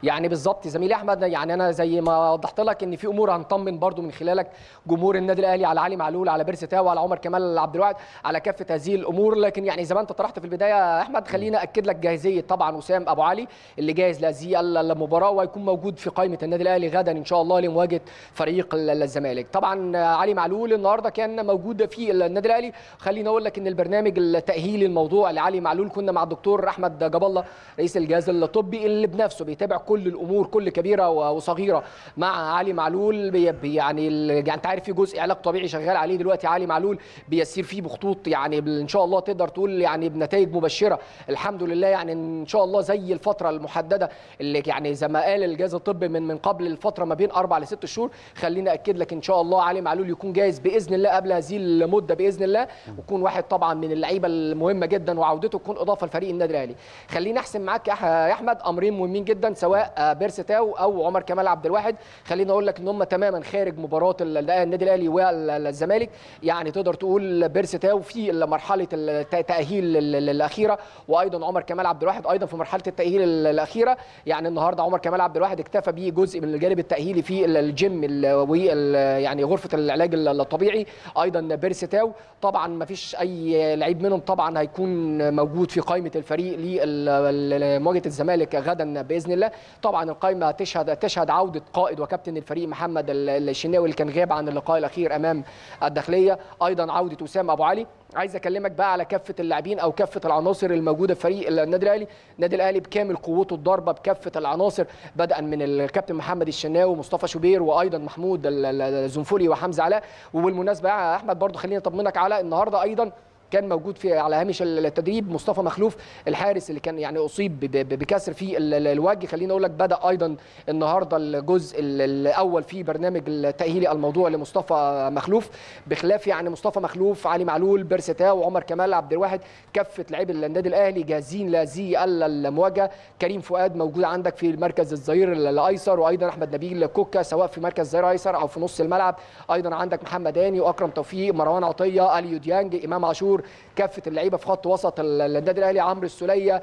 يعني بالظبط زميلي احمد، يعني انا زي ما وضحت لك ان في امور هنطمن برضو من خلالك جمهور النادي الاهلي على علي معلول، على بيرسي تاو، على عمر كمال عبد الواحد، على كافه هذه الامور. لكن يعني زي ما انت طرحت في البدايه يا احمد، خلينا اكد لك جاهزيه طبعا وسام ابو علي اللي جاهز لهذه المباراه وهيكون موجود في قائمه النادي الاهلي غدا ان شاء الله لمواجهه فريق الزمالك. طبعا علي معلول النهارده كان موجود في النادي الاهلي. خليني اقول لك ان البرنامج التاهيلي الموضوع لعلي معلول كنا مع الدكتور احمد جاب الله رئيس الجهاز الطبي اللي بنفسه بيتابع كل الامور كل كبيره وصغيره مع علي معلول. يعني يعني انت عارف في جزء علاج طبيعي شغال عليه دلوقتي علي معلول بيسير فيه بخطوط يعني ان شاء الله تقدر تقول يعني بنتائج مبشره الحمد لله. يعني ان شاء الله زي الفتره المحدده اللي يعني زي ما قال الجهاز الطبي من من قبل الفتره ما بين اربع لست شهور، خلينا اكد لك ان شاء الله علي معلول يكون جاهز باذن الله قبل هذه المده باذن الله، ويكون واحد طبعا من اللعيبه المهمه جدا وعودته تكون اضافه لفريق النادي الاهلي. خليني احسن معاك يا احمد امرين مهمين جدا سواء بيرس تاو او عمر كمال عبد الواحد، خليني اقول لك ان هم تماما خارج مباراه النادي الاهلي والزمالك. يعني تقدر تقول بيرس تاو في مرحله التاهيل الاخيره، وايضا عمر كمال عبد الواحد ايضا في مرحله التاهيل الاخيره. يعني النهارده عمر كمال عبد الواحد اكتفى بيه جزء من الجانب التاهيلي في الجيم و يعني غرفه العلاج الطبيعي، ايضا بيرس تاو طبعا ما فيش اي لعيب منهم طبعا هيكون موجود في قائمه الفريق لمواجهه الزمالك غدا باذن الله. طبعا القائمه تشهد تشهد عوده قائد وكابتن الفريق محمد الشناوي اللي كان غاب عن اللقاء الاخير امام الداخليه، ايضا عوده اسامه ابو علي. عايز اكلمك بقى على كافه اللاعبين او كافه العناصر الموجوده في فريق النادي الاهلي. النادي الاهلي بكامل قوته الضاربه بكافه العناصر، بدءا من الكابتن محمد الشناوي ومصطفى شوبير وايضا محمود الزنفولي وحمزه علاء. وبالمناسبه يا احمد برضو خليني اطمنك على النهارده ايضا كان موجود في على هامش التدريب مصطفى مخلوف الحارس اللي كان يعني اصيب بكسر في الوجه. خليني اقول لك بدا ايضا النهارده الجزء الاول في برنامج التاهيلي الموضوع لمصطفى مخلوف، بخلاف يعني مصطفى مخلوف علي معلول بيرس تاو وعمر كمال عبد الواحد كافه لعيبه النادي الاهلي جاهزين لهذه المواجهه. كريم فؤاد موجود عندك في مركز الظهير الايسر، وايضا احمد نبيل كوكا سواء في مركز الظهير الايسر او في نص الملعب، ايضا عندك محمد هاني واكرم توفيق مروان عطيه اليو ديانج امام عاشور، كافه اللعيبه في خط وسط النادي الاهلي عمرو السوليه،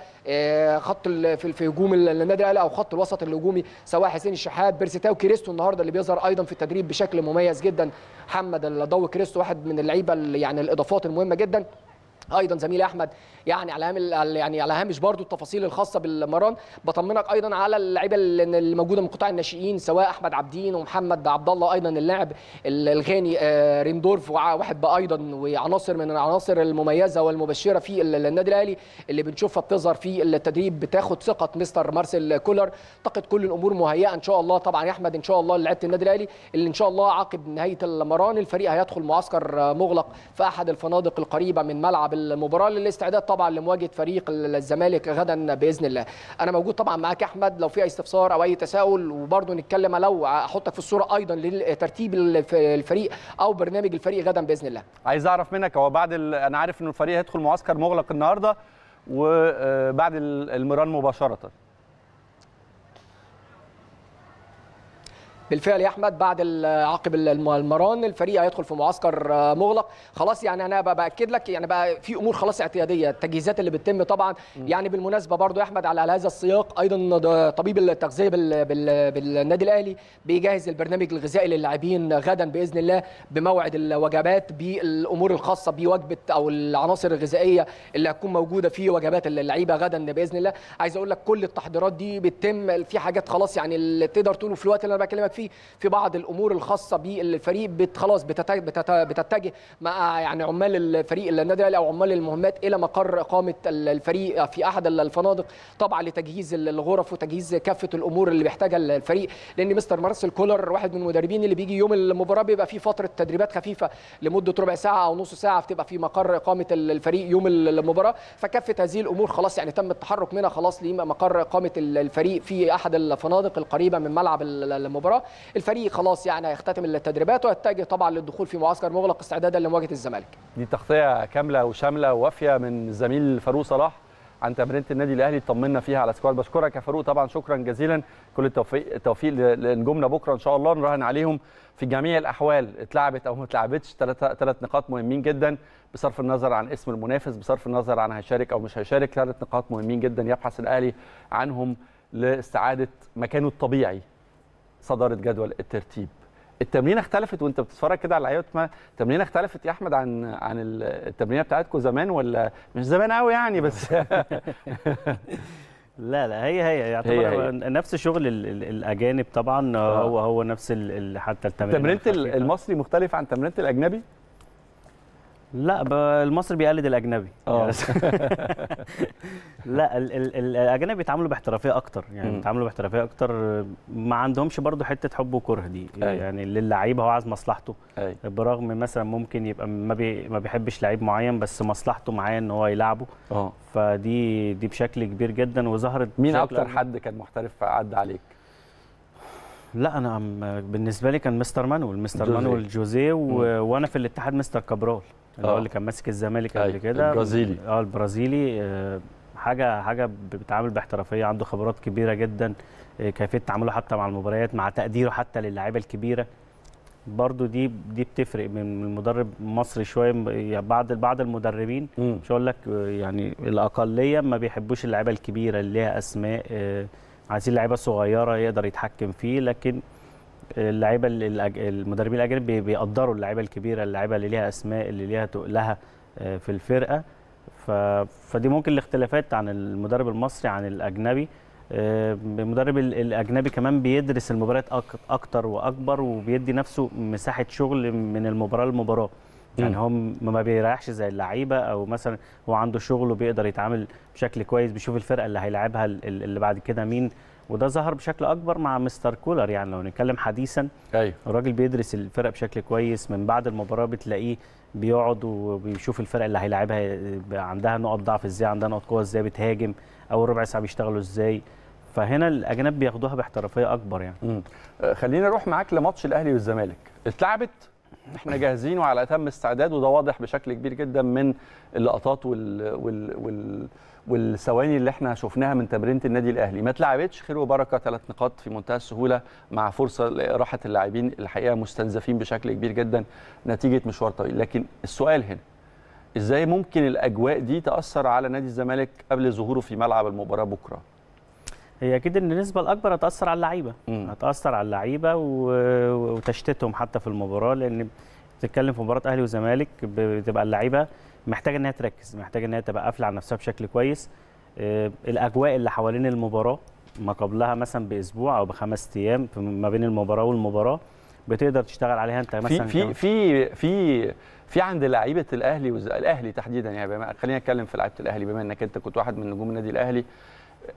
خط في هجوم النادي الاهلي او خط الوسط الهجومي سواء حسين الشحات بيرس تاو كريستو النهارده اللي بيظهر ايضا في التدريب بشكل مميز جدا. محمد الضو كريستو واحد من اللعيبه يعني الاضافات المهمه جدا. ايضا زميلي احمد يعني على هامش يعني على هامش برضو التفاصيل الخاصه بالمران، بطمنك ايضا على اللعيبه الموجوده من قطاع الناشئين سواء احمد عبدين ومحمد عبد الله، ايضا اللاعب الغاني ريندورف واحد بقى ايضا وعناصر من العناصر المميزه والمبشره في النادي الاهلي اللي بنشوفها بتظهر في التدريب بتاخد ثقه مستر مارسيل كولر. اعتقد كل الامور مهيئه ان شاء الله. طبعا يا احمد ان شاء الله لعيبه النادي الاهلي اللي ان شاء الله عقب نهايه المران الفريق هيدخل معسكر مغلق في احد الفنادق القريبه من ملعب المباراه للاستعداد طبعا لمواجهه فريق الزمالك غدا باذن الله. انا موجود طبعا معاك احمد لو في اي استفسار او اي تساؤل، وبرضه نتكلم لو احطك في الصوره ايضا لترتيب الفريق او برنامج الفريق غدا باذن الله. عايز اعرف منك هو بعد ال... انا عارف ان الفريق هيدخل معسكر مغلق النهارده وبعد المران مباشره. بالفعل يا احمد بعد عقب المران الفريق هيدخل في معسكر مغلق خلاص. يعني انا بقى باكد لك يعني بقى في امور خلاص اعتياديه التجهيزات اللي بتتم طبعا. يعني بالمناسبه برضو يا احمد على هذا السياق ايضا طبيب التغذيه بالنادي الاهلي بيجهز البرنامج الغذائي للاعبين غدا باذن الله بموعد الوجبات بالامور الخاصه بوجبه او العناصر الغذائيه اللي هتكون موجوده في وجبات اللعيبه غدا باذن الله. عايز اقول لك كل التحضيرات دي بتتم في حاجات خلاص يعني تقدر تقول في الوقت اللي انا بكلمك فيه في بعض الامور الخاصه بالفريق بت خلاص بتتجه مع يعني عمال الفريق النادي الاهلي او عمال المهمات الى مقر اقامه الفريق في احد الفنادق طبعا لتجهيز الغرف وتجهيز كافه الامور اللي بيحتاجها الفريق. لان مستر مارسيل كولر واحد من المدربين اللي بيجي يوم المباراه بيبقى فيه فتره تدريبات خفيفه لمده ربع ساعه او نص ساعه بتبقى في مقر اقامه الفريق يوم المباراه، فكافه هذه الامور خلاص يعني تم التحرك منها خلاص لمقر اقامه الفريق في احد الفنادق القريبه من ملعب المباراه. الفريق خلاص يعني هيختتم التدريبات ويتجه طبعا للدخول في معسكر مغلق استعدادا لمواجهه الزمالك. دي تغطيه كامله وشامله ووافيه من الزميل فاروق صلاح عن تمرينه النادي الاهلي طمنا فيها على سكواد. بشكرك يا فاروق طبعا شكرا جزيلا، كل التوفيق التوفيق لنجومنا بكره ان شاء الله نراهن عليهم في جميع الاحوال اتلعبت او ما اتلعبتش. ثلاث نقاط مهمين جدا بصرف النظر عن اسم المنافس، بصرف النظر عن هيشارك او مش هيشارك، ثلاث نقاط مهمين جدا يبحث الاهلي عنهم لاستعاده مكانه الطبيعي. صدرت جدول الترتيب، التمرينه اختلفت وانت بتتفرج كده على العيوب. ما التمرينه اختلفت يا احمد عن عن التمرينه بتاعتكم زمان ولا مش زمان قوي يعني بس لا لا هي هي يعتبر هي هي. نفس شغل الاجانب طبعا آه. هو هو نفس حتى التمرين. تمرينه المصري مختلف عن تمرينه الاجنبي؟ لا المصري بيقلد الاجنبي. اه لا ال ال الاجانب بيتعاملوا باحترافيه اكتر، يعني بيتعاملوا باحترافيه اكتر، ما عندهمش برضو حته حب وكره دي. أي. يعني للعيب هو عايز مصلحته. أي. برغم مثلا ممكن يبقى ما بي ما بيحبش لعيب معين، بس مصلحته معاه ان هو يلعبه. اه فدي دي بشكل كبير جدا وظهرت. مين اكتر حد كان محترف عدى عليك؟ لا انا بالنسبه لي كان مستر مانويل، مستر مانويل جوزيه، وانا في الاتحاد مستر كابرال اللي هو اللي كان ماسك الزمالك قبل كده، البرازيلي. اه البرازيلي آه حاجه حاجه بيتعامل باحترافيه، عنده خبرات كبيره جدا، آه كيفيه تعامله حتى مع المباريات، مع تقديره حتى للاعيبه الكبيره، برضو دي دي بتفرق من المدرب المصري شويه. بعض بعض المدربين م. مش هقول لك يعني الاقليه ما بيحبوش اللعيبه الكبيره اللي ليها اسماء، آه عايزين لعيبه صغيره يقدر يتحكم فيه، لكن اللعيبه المدربين الاجانب بيقدروا اللعيبه الكبيره، اللعيبه اللي ليها اسماء، اللي ليها تقلها في الفرقه. فدي ممكن الاختلافات عن المدرب المصري عن الاجنبي. المدرب الاجنبي كمان بيدرس المباريات اكتر واكبر، وبيدي نفسه مساحه شغل من المباراه للمباراه، يعني هو ما بيريحش زي اللعيبه، او مثلا هو عنده شغل وبيقدر يتعامل بشكل كويس، بيشوف الفرقه اللي هيلعبها اللي بعد كده مين، وده ظهر بشكل اكبر مع مستر كولر. يعني لو نتكلم حديثا، ايوه الراجل بيدرس الفرقه بشكل كويس، من بعد المباراه بتلاقيه بيقعد وبيشوف الفرقه اللي هيلاعبها عندها نقط ضعف ازاي، عندها نقط قوه ازاي، بتهاجم اول ربع ساعه بيشتغلوا ازاي. فهنا الاجانب بياخدوها باحترافيه اكبر يعني. امم خلينا نروح معاك لماتش الاهلي والزمالك، اتلعبت، احنا جاهزين وعلى اتم استعداد، وده واضح بشكل كبير جدا من اللقطات وال وال, وال... والثواني اللي احنا شفناها من تمرينة النادي الاهلي. ما اتلعبتش، خير وبركه، ثلاث نقاط في منتهى السهوله، مع فرصه راحت اللاعبين الحقيقه مستنزفين بشكل كبير جدا نتيجه مشوار طويل. لكن السؤال هنا، ازاي ممكن الاجواء دي تاثر على نادي الزمالك قبل ظهوره في ملعب المباراه بكره؟ هي اكيد ان النسبه الاكبر هتاثر على اللعيبه، هتاثر على اللعيبه وتشتتهم حتى في المباراه، لان بتتكلم في مباراه اهلي وزمالك، بتبقى اللعيبه محتاجه انها تركز، محتاجه انها تبقى قافله على نفسها بشكل كويس. آه الاجواء اللي حوالين المباراه ما قبلها مثلا باسبوع او بخمس ايام ما بين المباراه والمباراه بتقدر تشتغل عليها انت مثلا. في في في في عند لعيبه الاهلي وز... الاهلي تحديدا، يعني خلينا نتكلم في لعيبه الاهلي بما انك انت كنت واحد من نجوم النادي الاهلي.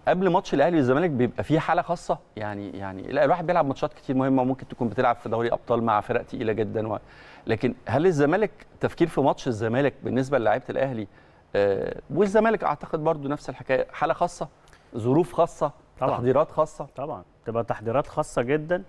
قبل ماتش الاهلي والزمالك بيبقى في حاله خاصه، يعني يعني لا الواحد بيلعب ماتشات كتير مهمه، ممكن تكون بتلعب في دوري ابطال مع فرق تقيله جدا و... لكن هل الزمالك تفكير في ماتش الزمالك بالنسبه للاعيبه الاهلي آه والزمالك اعتقد برضو نفس الحكايه، حاله خاصه، ظروف خاصه، طبعًا. تحضيرات خاصه، طبعا تبقى تحضيرات خاصه جدا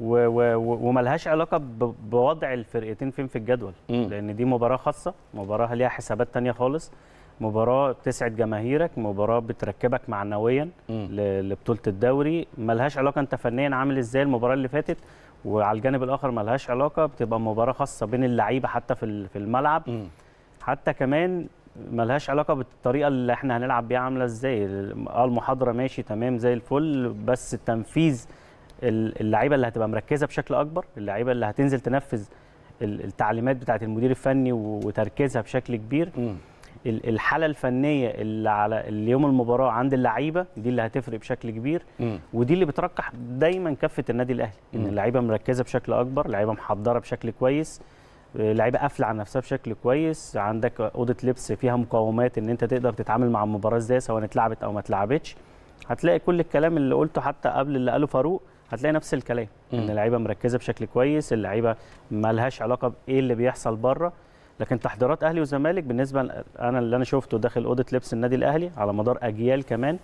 و... و... وملهاش علاقه ب... بوضع الفرقتين فين في الجدول. م. لان دي مباراه خاصه، مباراه ليها حسابات ثانيه خالص، مباراه بتسعد جماهيرك، مباراه بتركبك معنويا لبطوله الدوري، ملهاش علاقه انت فنيا عامل ازاي المباراه اللي فاتت، وعلى الجانب الاخر ملهاش علاقه، بتبقى مباراه خاصه بين اللعيبه حتى في في الملعب. م. حتى كمان ملهاش علاقه بالطريقه اللي احنا هنلعب بيها عامله ازاي، اه المحاضره ماشي تمام زي الفل، بس التنفيذ، اللعيبه اللي هتبقى مركزه بشكل اكبر، اللعيبه اللي هتنزل تنفذ التعليمات بتاعت المدير الفني وتركيزها بشكل كبير. م. الحاله الفنيه اللي على اليوم المباراه عند اللعيبه دي اللي هتفرق بشكل كبير. م. ودي اللي بتركح دايما كفه النادي الاهلي، م. ان اللعيبه مركزه بشكل اكبر، اللعيبه محضره بشكل كويس، اللعيبه قافله على نفسها بشكل كويس، عندك اوضه لبس فيها مقومات ان انت تقدر تتعامل مع المباراه ازاي سواء اتلعبت او ما اتلعبتش. هتلاقي كل الكلام اللي قلته حتى قبل اللي قاله فاروق هتلاقي نفس الكلام. م. ان اللعيبه مركزه بشكل كويس، اللعيبه مالهاش علاقه بايه اللي بيحصل بره. لكن تحضيرات اهلي وزمالك بالنسبه انا اللي انا شفته داخل اوضه لبس النادي الاهلي على مدار اجيال كمان،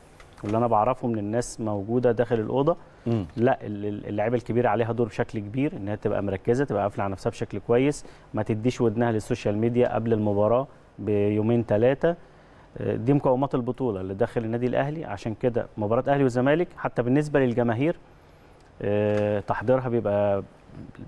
واللي انا بعرفه من الناس موجوده داخل الاوضه، م. لا اللعيبه الكبيره عليها دور بشكل كبير انها تبقى مركزه، تبقى قافله على نفسها بشكل كويس، ما تديش ودنها للسوشيال ميديا قبل المباراه بيومين ثلاثه. دي مقومات البطوله اللي داخل النادي الاهلي، عشان كده مباراه اهلي وزمالك حتى بالنسبه للجماهير تحضيرها بيبقى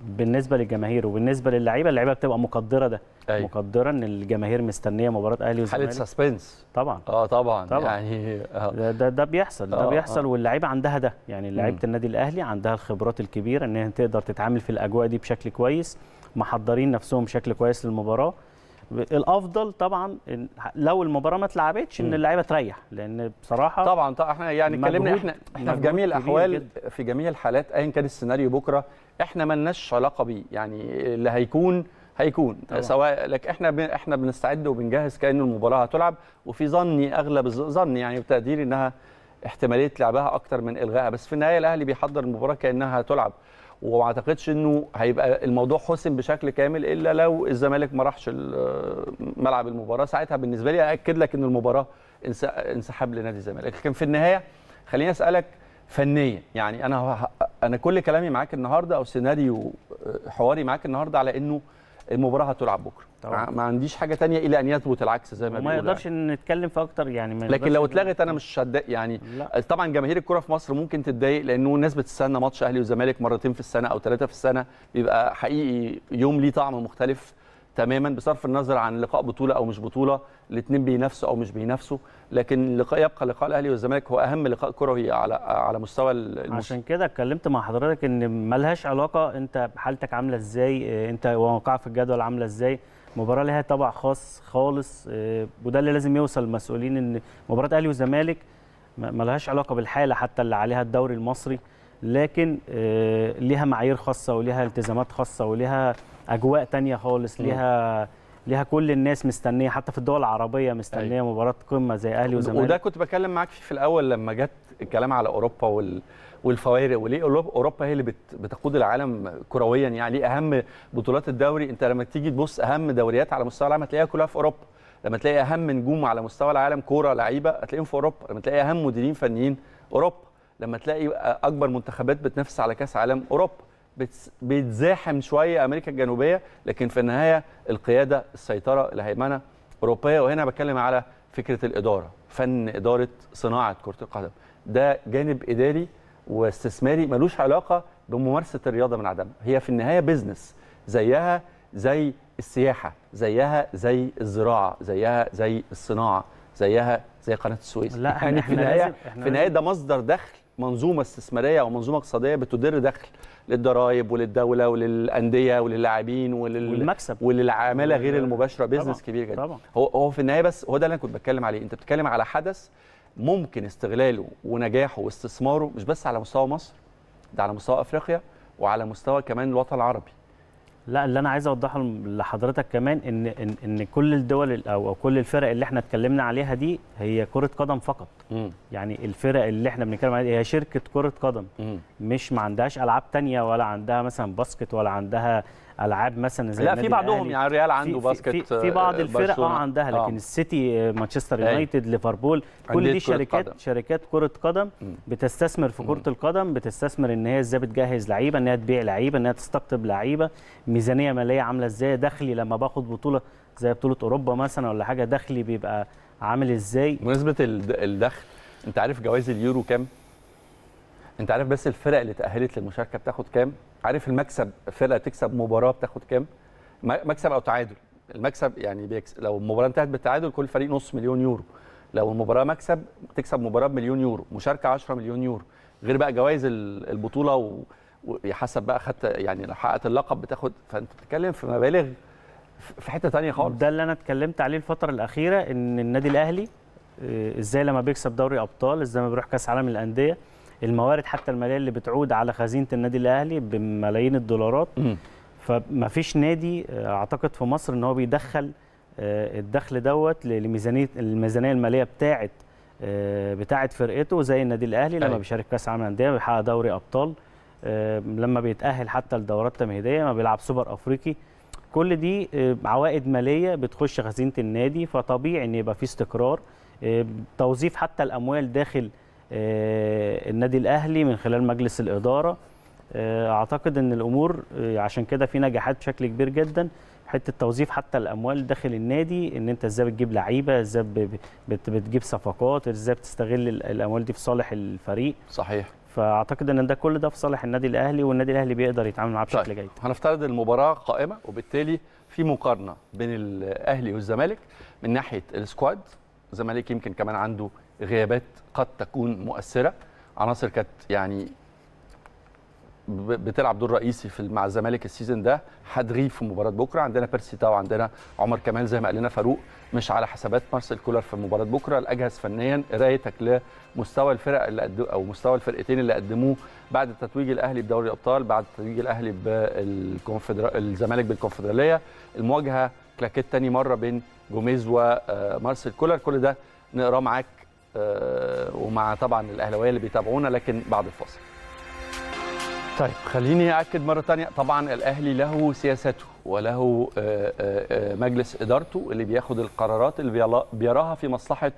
بالنسبه للجماهير وبالنسبه للعيبه، اللعيبه بتبقى مقدره ده. أيوة. مقدره ان الجماهير مستنيه مباراه اهلي وزمالك، حاله سسبنس طبعا. اه طبعا, طبعًا. يعني آه. ده, ده ده بيحصل ده آه. بيحصل، واللعيبه عندها ده، يعني لعيبه النادي الاهلي عندها الخبرات الكبيره ان هي تقدر تتعامل في الاجواء دي بشكل كويس، محضرين نفسهم بشكل كويس للمباراه. الافضل طبعا لو المباراه ما اتلعبتش ان اللعيبه تريح، لان بصراحه طبعا طبعا احنا يعني اتكلمنا احنا احنا في جميع الاحوال، في جميع الحالات ايا كان السيناريو بكره احنا ما لناش علاقه بيه، يعني اللي هيكون هيكون طبعا. سواء لك احنا احنا بنستعد وبنجهز كأنه المباراه هتلعب، وفي ظني اغلب ظني يعني بتقديري انها احتماليه لعبها اكتر من الغائها، بس في النهايه الاهلي بيحضر المباراه كانها هتلعب، وما اعتقدش انه هيبقى الموضوع حسم بشكل كامل الا لو الزمالك ما راحش ملعب المباراه، ساعتها بالنسبه لي ااكد لك ان المباراه انسحاب لنادي الزمالك. لكن في النهايه خليني اسالك فنيا، يعني انا انا كل كلامي معاك النهارده او سيناريو حواري معاك النهارده على انه المباراه هتلعب بكره طبعا. ما عنديش حاجه ثانيه الا ان يثبت العكس زي ما بيقولوا، ما نقدرش يعني نتكلم في اكتر يعني، ما لكن لو اتلغت انا مش هتضايق يعني. لا. طبعا جماهير الكره في مصر ممكن تتضايق لانه الناس بتستنى ماتش اهلي وزمالك مرتين في السنه او ثلاثه في السنه، بيبقى حقيقي يوم ليه طعم مختلف تماما بصرف النظر عن لقاء بطوله او مش بطوله، الاثنين بينافسوا او مش بينافسوا، لكن لقاء يبقى لقاء الاهلي والزمالك هو اهم لقاء كروي على على مستوى الموسم. عشان كده اتكلمت مع حضرتك ان مالهاش علاقه انت حالتك عامله ازاي، انت وموقعك في الجدول عامله ازاي، مباراه لها طابع خاص خالص، وده اللي لازم يوصل المسؤولين ان مباراه اهلي والزمالك مالهاش علاقه بالحاله حتى اللي عليها الدوري المصري، لكن ليها معايير خاصه وليها التزامات خاصه وليها اجواء تانية خالص، ليها ليها كل الناس مستنيه، حتى في الدول العربيه مستنيه أيوة. مباراه قمه زي اهلي وزمالك، وده كنت بكلم معاك فيه في الاول لما جت الكلام على اوروبا وال... والفوارق وليه اوروبا هي اللي بت... بتقود العالم كرويا، يعني ليه اهم بطولات الدوري، انت لما تيجي تبص اهم دوريات على مستوى العالم هتلاقيها كلها في اوروبا، لما تلاقي اهم نجوم على مستوى العالم كوره لعيبه هتلاقيهم في اوروبا، لما تلاقي اهم مديرين فنيين اوروبا، لما تلاقي اكبر منتخبات بتنافس على كاس عالم اوروبا، بتزاحم شويه امريكا الجنوبيه، لكن في النهايه القياده السيطره الهيمنه اوروبيه. وهنا بتكلم على فكره الاداره، فن اداره صناعه كره القدم، ده جانب اداري واستثماري ملوش علاقه بممارسه الرياضه من عدمها، هي في النهايه بزنس زيها زي السياحه، زيها زي الزراعه، زيها زي الصناعه، زيها زي قناه السويس. لا يعني احنا في النهايه في النهايه ده مصدر دخل، منظومه استثماريه او منظومه اقتصاديه بتدر دخل للضرايب وللدوله وللانديه وللاعبين ولل... والمكسب وللعماله غير المباشره، بيزنس كبير جدا. هو هو في النهايه بس هو ده اللي انا كنت بتكلم عليه، انت بتتكلم على حدث ممكن استغلاله ونجاحه واستثماره مش بس على مستوى مصر، ده على مستوى افريقيا وعلى مستوى كمان الوطن العربي. لا اللي انا عايز اوضحه لحضرتك كمان ان ان, إن كل الدول او, أو كل الفرق اللي احنا اتكلمنا عليها دي هي كره قدم فقط. م. يعني الفرق اللي احنا بنتكلم عليها هي شركه كره قدم، م. مش ما عندهاش العاب تانية ولا عندها مثلا باسكت ولا عندها العاب مثلا زي لا في بعضهم يعني الريال عنده في باسكت، في, في بعض الفرق اه عندها، لكن آه. السيتي مانشستر يونايتد ليفربول كل دي شركات قدم. شركات كره قدم بتستثمر في كره القدم، بتستثمر ان هي ازاي بتجهز لعيبه، ان هي تبيع لعيبه، ان هي تستقطب لعيبه، ميزانيه ماليه عامله ازاي، دخلي لما باخد بطوله زي بطوله اوروبا مثلا ولا حاجه دخلي بيبقى عامل ازاي. بمناسبه الدخل، انت عارف جوائز اليورو كام؟ انت عارف بس الفرق اللي تأهلت للمشاركه بتاخد كام؟ عارف المكسب، فرقه تكسب مباراه بتاخد كام؟ مكسب او تعادل، المكسب يعني بيكسب. لو المباراه انتهت بالتعادل كل فريق نص مليون يورو، لو المباراه مكسب تكسب مباراه بمليون يورو، مشاركه عشرة مليون يورو، غير بقى جوائز البطوله وحسب بقى خدت يعني لو حققت اللقب بتاخد، فانت بتتكلم في مبالغ في حته ثانيه خالص. ده اللي انا اتكلمت عليه الفتره الاخيره، ان النادي الاهلي ازاي لما بيكسب دوري ابطال، ازاي ما بيروح كاس عالم للانديه، الموارد حتى الماليه اللي بتعود على خزينه النادي الاهلي بملايين الدولارات. م. فما فيش نادي اعتقد في مصر ان هو بيدخل الدخل دوت لميزانيه الميزانيه الماليه بتاعه بتاعه فرقته زي النادي الاهلي لما أي. بيشارك كاس عالم للانديه، بيحقق دوري ابطال، لما بيتاهل حتى لدورات تمهيديه، ما بيلعب سوبر افريقي، كل دي عوائد ماليه بتخش خزينه النادي، فطبيعي ان يبقى في استقرار توظيف حتى الاموال داخل النادي الأهلي من خلال مجلس الإدارة. أعتقد أن الأمور عشان كده في نجاحات بشكل كبير جدا، حتة توظيف حتى الأموال داخل النادي، أن أنت إزاي بتجيب لعيبة، إزاي بتجيب صفقات، إزاي بتستغل الأموال دي في صالح الفريق. صحيح. فأعتقد أن ده كل ده في صالح النادي الأهلي، والنادي الأهلي بيقدر يتعامل معاه بشكل جيد. هنفترض المباراة قائمة، وبالتالي في مقارنة بين الأهلي والزمالك من ناحية السكواد. الزمالك يمكن كمان عنده غيابات قد تكون مؤثرة، عناصر كانت يعني بتلعب دور رئيسي في مع الزمالك السيزون ده، هتغيب في مباراه بكره. عندنا بيرسي تاو، عندنا عمر كمال زي ما قال لنا فاروق مش على حسابات مارسيل كولر في مباراه بكره. الاجهز فنيا قرايتك لمستوى الفرق اللي قد... او مستوى الفرقتين اللي قدموه بعد تتويج الاهلي بدوري الابطال، بعد تتويج الاهلي بالكونفدراليه، الزمالك بالكونفدراليه، المواجهه كلاكيت تاني مره بين جوميز ومارسيل كولر. كل ده نقراه معاك ومع طبعا الاهلاويه اللي بيتابعونا، لكن بعد الفاصل. طيب خليني أأكد مرة تانية، طبعا الأهلي له سياسته وله مجلس إدارته اللي بياخد القرارات اللي بيراها في مصلحة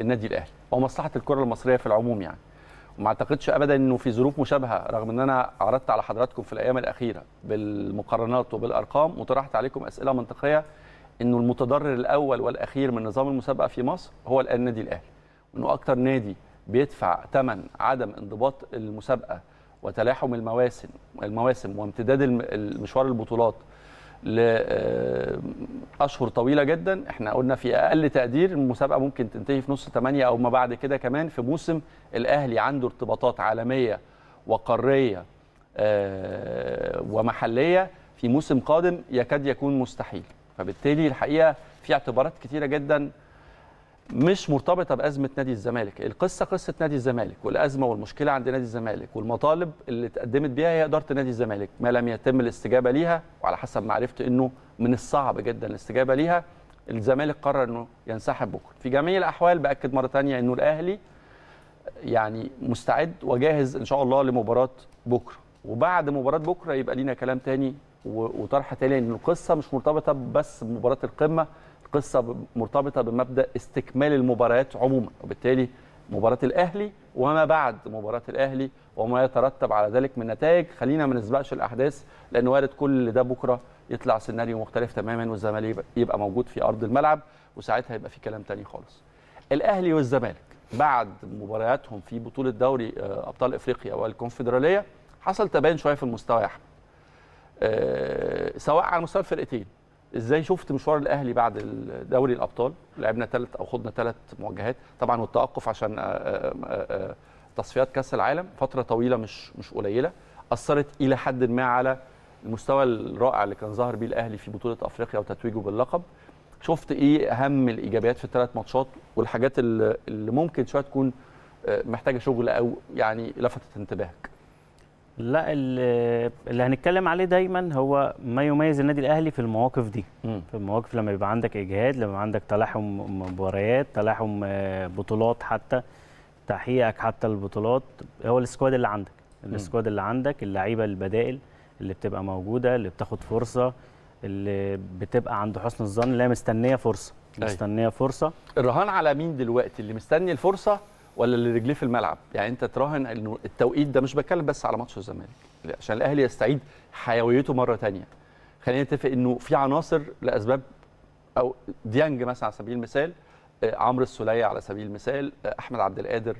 النادي الأهلي ومصلحة الكرة المصرية في العموم يعني. وما أعتقدش أبدا أنه في ظروف مشابهة، رغم أن أنا عرضت على حضراتكم في الأيام الأخيرة بالمقارنات وبالأرقام وطرحت عليكم أسئلة منطقية، أنه المتضرر الأول والأخير من نظام المسابقة في مصر هو النادي الأهلي، وأنه أكتر نادي بيدفع ثمن عدم انضباط المسابقة وتلاحم المواسم المواسم وامتداد مشوار البطولات لأشهر طويلة جدا. احنا قلنا في أقل تقدير المسابقة ممكن تنتهي في نص ثمانية أو ما بعد كده كمان، في موسم الأهلي عنده ارتباطات عالمية وقارية ومحلية في موسم قادم يكاد يكون مستحيل. فبالتالي الحقيقة في اعتبارات كتيرة جدا مش مرتبطه بازمه نادي الزمالك، القصه قصه نادي الزمالك والازمه والمشكله عند نادي الزمالك، والمطالب اللي اتقدمت بيها هي اداره نادي الزمالك، ما لم يتم الاستجابه ليها، وعلى حسب ما عرفت انه من الصعب جدا الاستجابه ليها، الزمالك قرر انه ينسحب بكره. في جميع الاحوال باكد مره ثانيه انه الاهلي يعني مستعد وجاهز ان شاء الله لمباراه بكره، وبعد مباراه بكره يبقى لينا كلام ثاني وطرح ثاني، ان القصه مش مرتبطه بس بمباراه القمه، قصة مرتبطة بمبدأ استكمال المباريات عموما، وبالتالي مباراة الأهلي وما بعد مباراة الأهلي وما يترتب على ذلك من نتائج. خلينا ما نسبقش الأحداث، لأن وارد كل ده بكرة يطلع سيناريو مختلف تماما والزمالك يبقى موجود في أرض الملعب، وساعتها يبقى في كلام تاني خالص. الأهلي والزمالك بعد مبارياتهم في بطولة دوري أبطال إفريقيا والكونفدرالية حصل تباين شوية في المستوى يا أحمد، أه سواء على مستوى الفرقتين. ازاي شفت مشوار الاهلي بعد دوري الابطال؟ لعبنا ثلاث او خضنا ثلاث مواجهات طبعا، والتوقف عشان تصفيات كاس العالم فتره طويله مش مش قليله، اثرت الى حد ما على المستوى الرائع اللي كان ظاهر بيه الاهلي في بطوله افريقيا وتتويجه باللقب. شفت ايه اهم الايجابيات في الثلاث ماتشات والحاجات اللي ممكن شويه تكون محتاجه شغل او يعني لفتت انتباهك؟ لا، اللي هنتكلم عليه دايما هو ما يميز النادي الاهلي في المواقف دي، م. في المواقف لما يبقى عندك اجهاد، لما عندك تلاحم مباريات، تلاحم بطولات، حتى تحقيقك حتى البطولات، هو السكواد اللي عندك، السكواد اللي عندك، اللعيبه البدائل اللي بتبقى موجوده، اللي بتاخد فرصه، اللي بتبقى عند حسن الظن، اللي هي مستنيه فرصه، مستنيه فرصه. الرهان على مين دلوقتي؟ اللي مستني الفرصه ولا اللي رجليه في الملعب؟ يعني انت تراهن انه التوقيت ده، مش بتكلم بس على ماتش الزمالك عشان الاهلي يستعيد حيويته مره ثانيه، خلينا نتفق انه في عناصر لاسباب، او ديانج مثلا على سبيل المثال، عمرو السوليه على سبيل المثال، احمد عبد القادر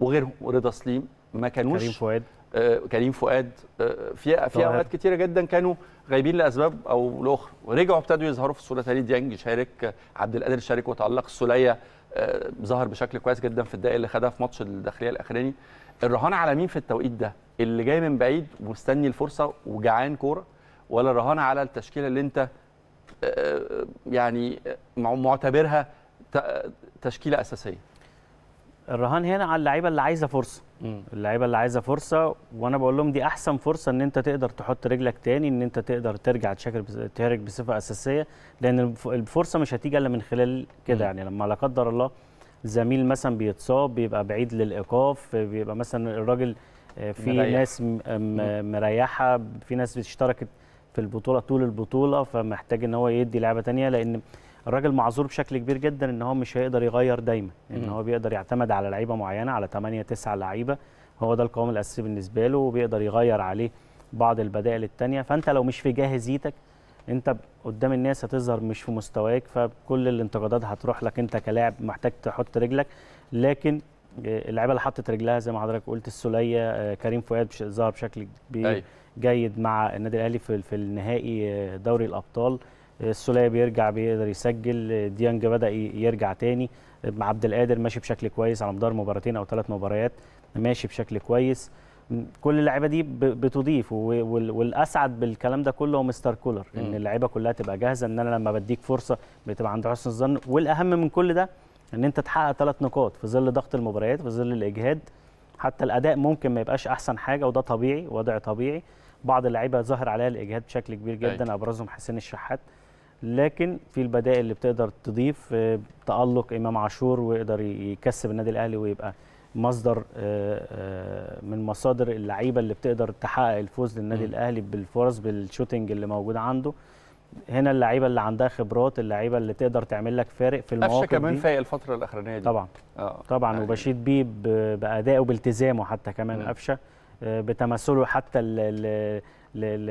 وغيرهم، ورضا سليم، ما كانوش كريم فؤاد، آه كريم فؤاد آه في في اوقات كتيره جدا كانوا غايبين لاسباب او لاخرى، ورجعوا ابتدوا يظهروا في الصوره ثاني. ديانج شارك، عبد القادر شارك وتالق، السوليه ظهر بشكل كويس جدا في الدقائق اللي خدها في ماتش الداخليه الاخراني. الرهان على مين في التوقيت ده؟ اللي جاي من بعيد ومستني الفرصه وجعان كوره، ولا الرهان على التشكيله اللي انت يعني معتبرها تشكيله اساسيه؟ الرهان هنا على اللعيبه اللي عايزه فرصه، اللعيبه اللي عايزه فرصه، وانا بقول لهم دي احسن فرصه ان انت تقدر تحط رجلك تاني، ان انت تقدر ترجع تشارك بصفه اساسيه، لان الفرصه مش هتيجي الا من خلال كده. يعني لما لا قدر الله زميل مثلا بيتصاب، بيبقى بعيد للايقاف، بيبقى مثلا الراجل في مريح، ناس مريحه، في ناس اشتركت في البطوله طول البطوله، فمحتاج ان هو يدي لعبه تانيه، لان الراجل معذور بشكل كبير جدا ان هو مش هيقدر يغير دايما، ان هو بيقدر يعتمد على لعيبه معينه، على ثمانية تسعة لعيبه، هو ده القوام الاساسي بالنسبه له، وبيقدر يغير عليه بعض البدائل الثانيه. فانت لو مش في جاهزيتك، انت قدام الناس هتظهر مش في مستواك، فكل الانتقادات هتروح لك انت كلاعب محتاج تحط رجلك. لكن اللعيبه اللي حطت رجلها زي ما حضرتك قلت، السوليه، كريم فؤاد ظهر بشكل كبير جيد مع النادي الاهلي في, في النهائي دوري الابطال، السوليه بيرجع بيقدر يسجل، ديانج بدا يرجع تاني، عبد القادر ماشي بشكل كويس على مدار مباراتين او ثلاث مباريات، ماشي بشكل كويس، كل اللعيبه دي بتضيف. والاسعد بالكلام ده كله هو مستر كولر، ان اللعيبه كلها تبقى جاهزه، ان انا لما بديك فرصه بتبقى عند حسن الظن، والاهم من كل ده ان انت تحقق ثلاث نقاط في ظل ضغط المباريات، في ظل الاجهاد. حتى الاداء ممكن ما يبقاش احسن حاجه، وده طبيعي، وضع طبيعي. بعض اللعيبه ظهر عليها الاجهاد بشكل كبير جدا، ابرزهم حسين الشحات، لكن في البدائل اللي بتقدر تضيف. تألق امام عاشور ويقدر يكسب النادي الاهلي ويبقى مصدر من مصادر اللعيبه اللي بتقدر تحقق الفوز للنادي الاهلي بالفرص، بالشوتنج اللي موجود عنده. هنا اللعيبه اللي عندها خبرات، اللعيبه اللي تقدر تعمل لك فارق في المواقف دي. كمان فايق الفتره الاخرانيه دي طبعا أوه. طبعا يعني. وبشيد بيه بادائه بالتزامه، حتى كمان قفشه بتمثله حتى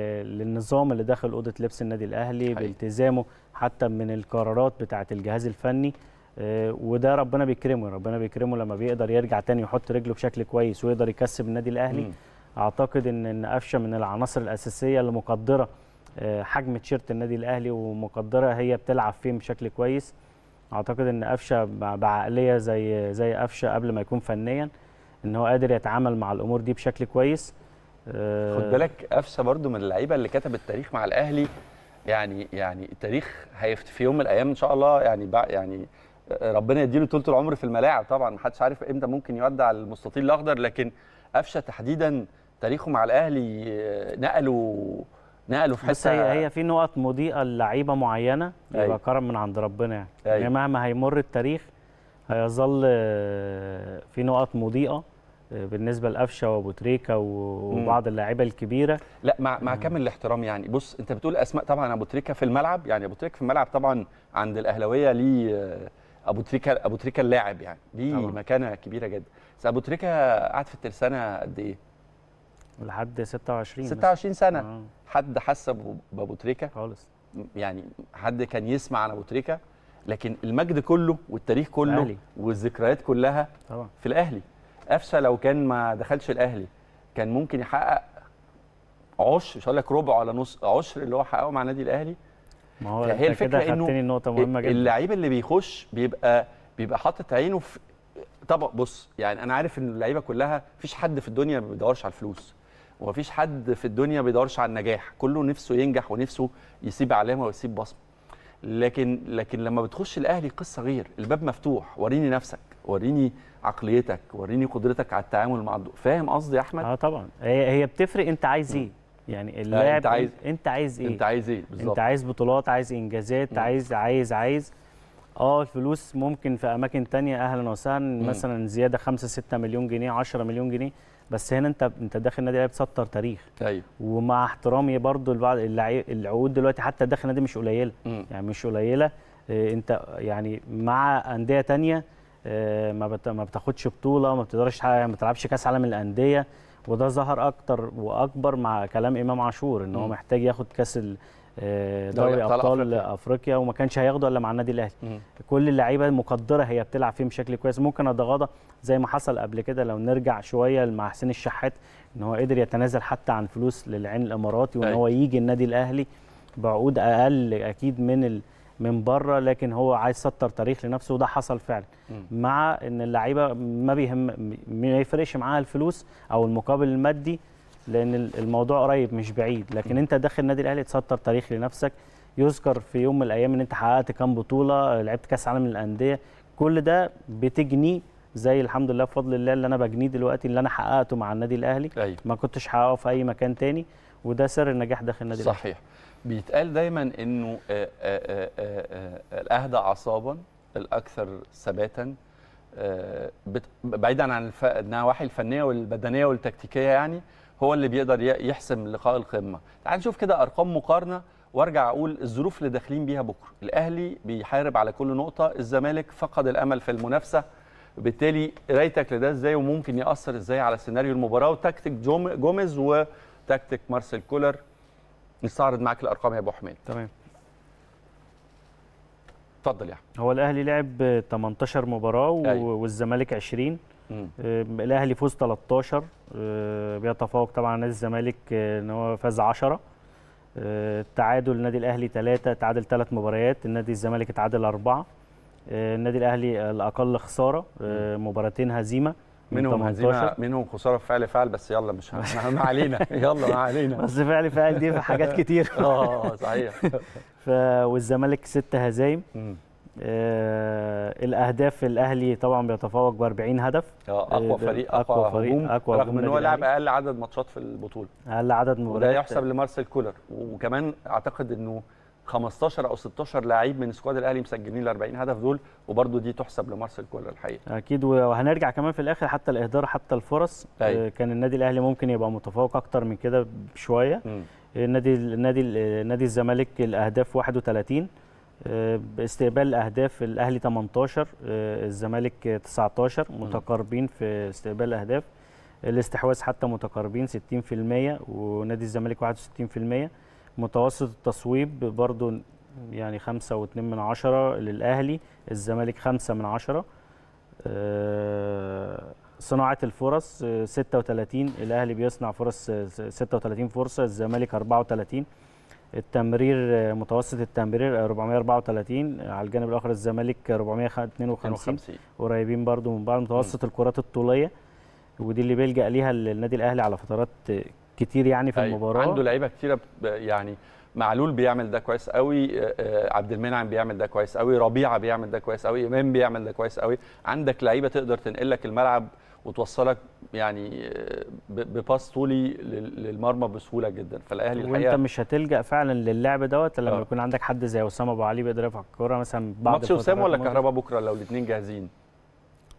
للنظام اللي داخل اوضه لبس النادي الاهلي، بالتزامه حتى من القرارات بتاعه الجهاز الفني. وده ربنا بيكرمه، ربنا بيكرمه لما بيقدر يرجع تاني يحط رجله بشكل كويس ويقدر يكسب النادي الاهلي. مم. اعتقد ان ان قفشه من العناصر الاساسيه اللي مقدره حجم تيشيرت النادي الاهلي، ومقدره هي بتلعب فين بشكل كويس. اعتقد ان قفشه بعقليه زي زي قفشه قبل ما يكون فنيا، ان هو قادر يتعامل مع الامور دي بشكل كويس. خد بالك قفشه برده من اللعيبه اللي كتبت التاريخ مع الاهلي، يعني يعني التاريخ هيفت في يوم من الايام ان شاء الله، يعني يعني ربنا يديله طولة العمر في الملاعب. طبعا محدش عارف امتى ممكن يودع المستطيل الاخضر، لكن قفشه تحديدا تاريخه مع الاهلي نقله نقله في حته. هي هي في نقط مضيئه لعيبه معينه يبقى كرم من عند ربنا، يعني, يعني مهما هيمر التاريخ هيظل في نقط مضيئه بالنسبه لقفشه وابو تريكه وبعض اللعيبه الكبيره. لا مع مع كامل الاحترام، يعني بص انت بتقول اسماء. طبعا ابو تريكه في الملعب، يعني ابو تريكه في الملعب طبعا عند الاهلاويه ليه ابو تريكه ابو تريكه اللاعب، يعني ليه مكانه كبيره جدا. بس ابو تريكه قعد في الترسانه قد ايه؟ لحد ستة وعشرين ستة وعشرين سنه. آه. حد حس بابو تريكه خالص، يعني حد كان يسمع عن ابو تريكه، لكن المجد كله والتاريخ كله الأهلي. والذكريات كلها طبعا في الاهلي. قفشه لو كان ما دخلش الاهلي كان ممكن يحقق عشر، مش هقول لك ربع ولا نص، عشر اللي هو حققه مع النادي الاهلي. ما هو هي الفكره انه النقطه مهمه جدا، اللعيب اللي بيخش بيبقى بيبقى حاطط عينه في طبق. بص يعني انا عارف ان اللعيبه كلها مفيش حد في الدنيا ما بيدورش على الفلوس، ومفيش حد في الدنيا ما بيدورش على النجاح، كله نفسه ينجح ونفسه يسيب علامه ويسيب بصمه. لكن لكن لما بتخش الاهلي قصه غير، الباب مفتوح، وريني نفسك، وريني عقليتك، وريني قدرتك على التعامل مع الضوء. فاهم قصدي يا احمد؟ اه طبعا هي هي بتفرق. انت عايز ايه؟ يعني اللاعب انت عايز انت عايز ايه؟ انت عايز ايه بالظبط؟ انت عايز بطولات، عايز انجازات، مم. عايز عايز عايز اه الفلوس ممكن في اماكن ثانيه اهلا وسهلا، مثلا زياده خمسة ستة مليون جنيه، عشرة مليون جنيه، بس هنا انت انت داخل نادي لاعب سطر تاريخ. ايوه. ومع احترامي برضو لبعض العقود دلوقتي حتى داخل نادي مش قليله، مم. يعني مش قليله. اه انت يعني مع انديه ثانيه اه ما بتاخدش بطوله، ما بتقدرش يعني ما بتلعبش كاس عالم الانديه. وده ظهر اكتر واكبر مع كلام امام عاشور، ان هو محتاج ياخد كاس دوري ابطال افريقيا، وما كانش هياخده الا مع النادي الاهلي. كل اللعيبه مقدره هي بتلعب فيه بشكل كويس. ممكن اتغاضى زي ما حصل قبل كده، لو نرجع شويه مع حسين الشحات، ان هو قدر يتنازل حتى عن فلوس للعين الاماراتي، وان هو يجي النادي الاهلي بعقود اقل اكيد من ال... من بره، لكن هو عايز سطر تاريخ لنفسه، وده حصل فعلا. م. مع ان اللعيبه ما بيهم ما يفرقش معاها الفلوس او المقابل المادي، لان الموضوع قريب مش بعيد. لكن م. انت داخل النادي الاهلي تسطر تاريخ لنفسك، يذكر في يوم من الايام ان انت حققت كام بطوله، لعبت كاس عالم للانديه. كل ده بتجنيه زي الحمد لله بفضل الله اللي انا بجنيه دلوقتي، اللي انا حققته مع النادي الاهلي. أي. ما كنتش حققه في اي مكان تاني، وده سر النجاح داخل النادي الاهلي. صحيح. بيتقال دايما انه آآ آآ آآ الاهدى اعصابا الاكثر ثباتا، بعيدا عن النواحي الفنيه والبدنيه والتكتيكيه، يعني هو اللي بيقدر يحسم لقاء القمه. تعال نشوف كده ارقام مقارنه، وارجع اقول الظروف اللي داخلين بيها بكره. الاهلي بيحارب على كل نقطه، الزمالك فقد الامل في المنافسه، بالتالي قرايتك لده ازاي وممكن ياثر ازاي على سيناريو المباراه وتكتيك جوميز وتكتيك مارسيل كولر. نستعرض معاك الارقام يا ابو حميد. تمام. اتفضل. يعني هو الاهلي لعب تمنتاشر مباراه. أيوة. والزمالك عشرين. مم. الاهلي فوز تلتاشر، بيتفوق طبعا على نادي الزمالك ان هو فاز عشرة. تعادل النادي الاهلي ثلاثة، تعادل ثلاث مباريات، النادي الزمالك اتعادل أربعة. النادي الاهلي الاقل خساره، مباراتين هزيمه، منهم هزيمه منهم خساره في فعل فاعل، بس يلا مش ما علينا يلا ما علينا بس فعل فاعل دي في حاجات كتير اه صحيح. ف والزمالك ست هزايم. آه الاهداف الاهلي طبعا بيتفوق ب أربعين هدف، اقوى فريق اقوى فريق اقوى رغم ان هو لاعب اقل عدد ماتشات في البطوله، اقل عدد مباريات، وده يحسب لمارسيل كولر. وكمان اعتقد انه خمستاشر او ستاشر لعيب من سكواد الاهلي مسجلين ال أربعين هدف دول، وبرده دي تحسب لمارسيل كولر الحقيقه اكيد. وهنرجع كمان في الاخر حتى الاهدار حتى الفرص. آه كان النادي الاهلي ممكن يبقى متفوق اكتر من كده بشويه. النادي النادي نادي الزمالك الاهداف واحد وتلاتين، باستقبال الاهداف الاهلي تمنتاشر، الزمالك تسعتاشر، متقاربين في استقبال الاهداف. الاستحواذ حتى متقاربين ستين في المية ونادي الزمالك واحد وستين في المية. متوسط التصويب برضو يعني خمسة واتنين من عشرة للاهلي، الزمالك خمسة من عشرة. صناعه الفرص ستة وتلاتين، الاهلي بيصنع فرص ستة وتلاتين فرصه، الزمالك أربعة وتلاتين. التمرير متوسط التمرير أربعمية وأربعة وتلاتين، على الجانب الاخر الزمالك أربعمية واتنين وخمسين، قريبين برضو من بعض. متوسط الكرات الطوليه، ودي اللي بيلجأ ليها النادي الاهلي على فترات كتير يعني في المباراه، عنده لعيبه كتيره يعني. معلول بيعمل ده كويس قوي، عبد المنعم بيعمل ده كويس قوي، ربيعه بيعمل ده كويس قوي، امام بيعمل ده كويس قوي. عندك لعيبه تقدر تنقلك الملعب وتوصلك يعني بباس طولي للمرمى بسهوله جدا. فالاهلي الحقيقه وانت مش هتلجأ فعلا للعب دوت لما أه. يكون عندك حد زي اسامه ابو علي بيقدر يرفع الكوره مثلا. بعد ماتش اسامه ولا كهربا بكره لو الاثنين جاهزين؟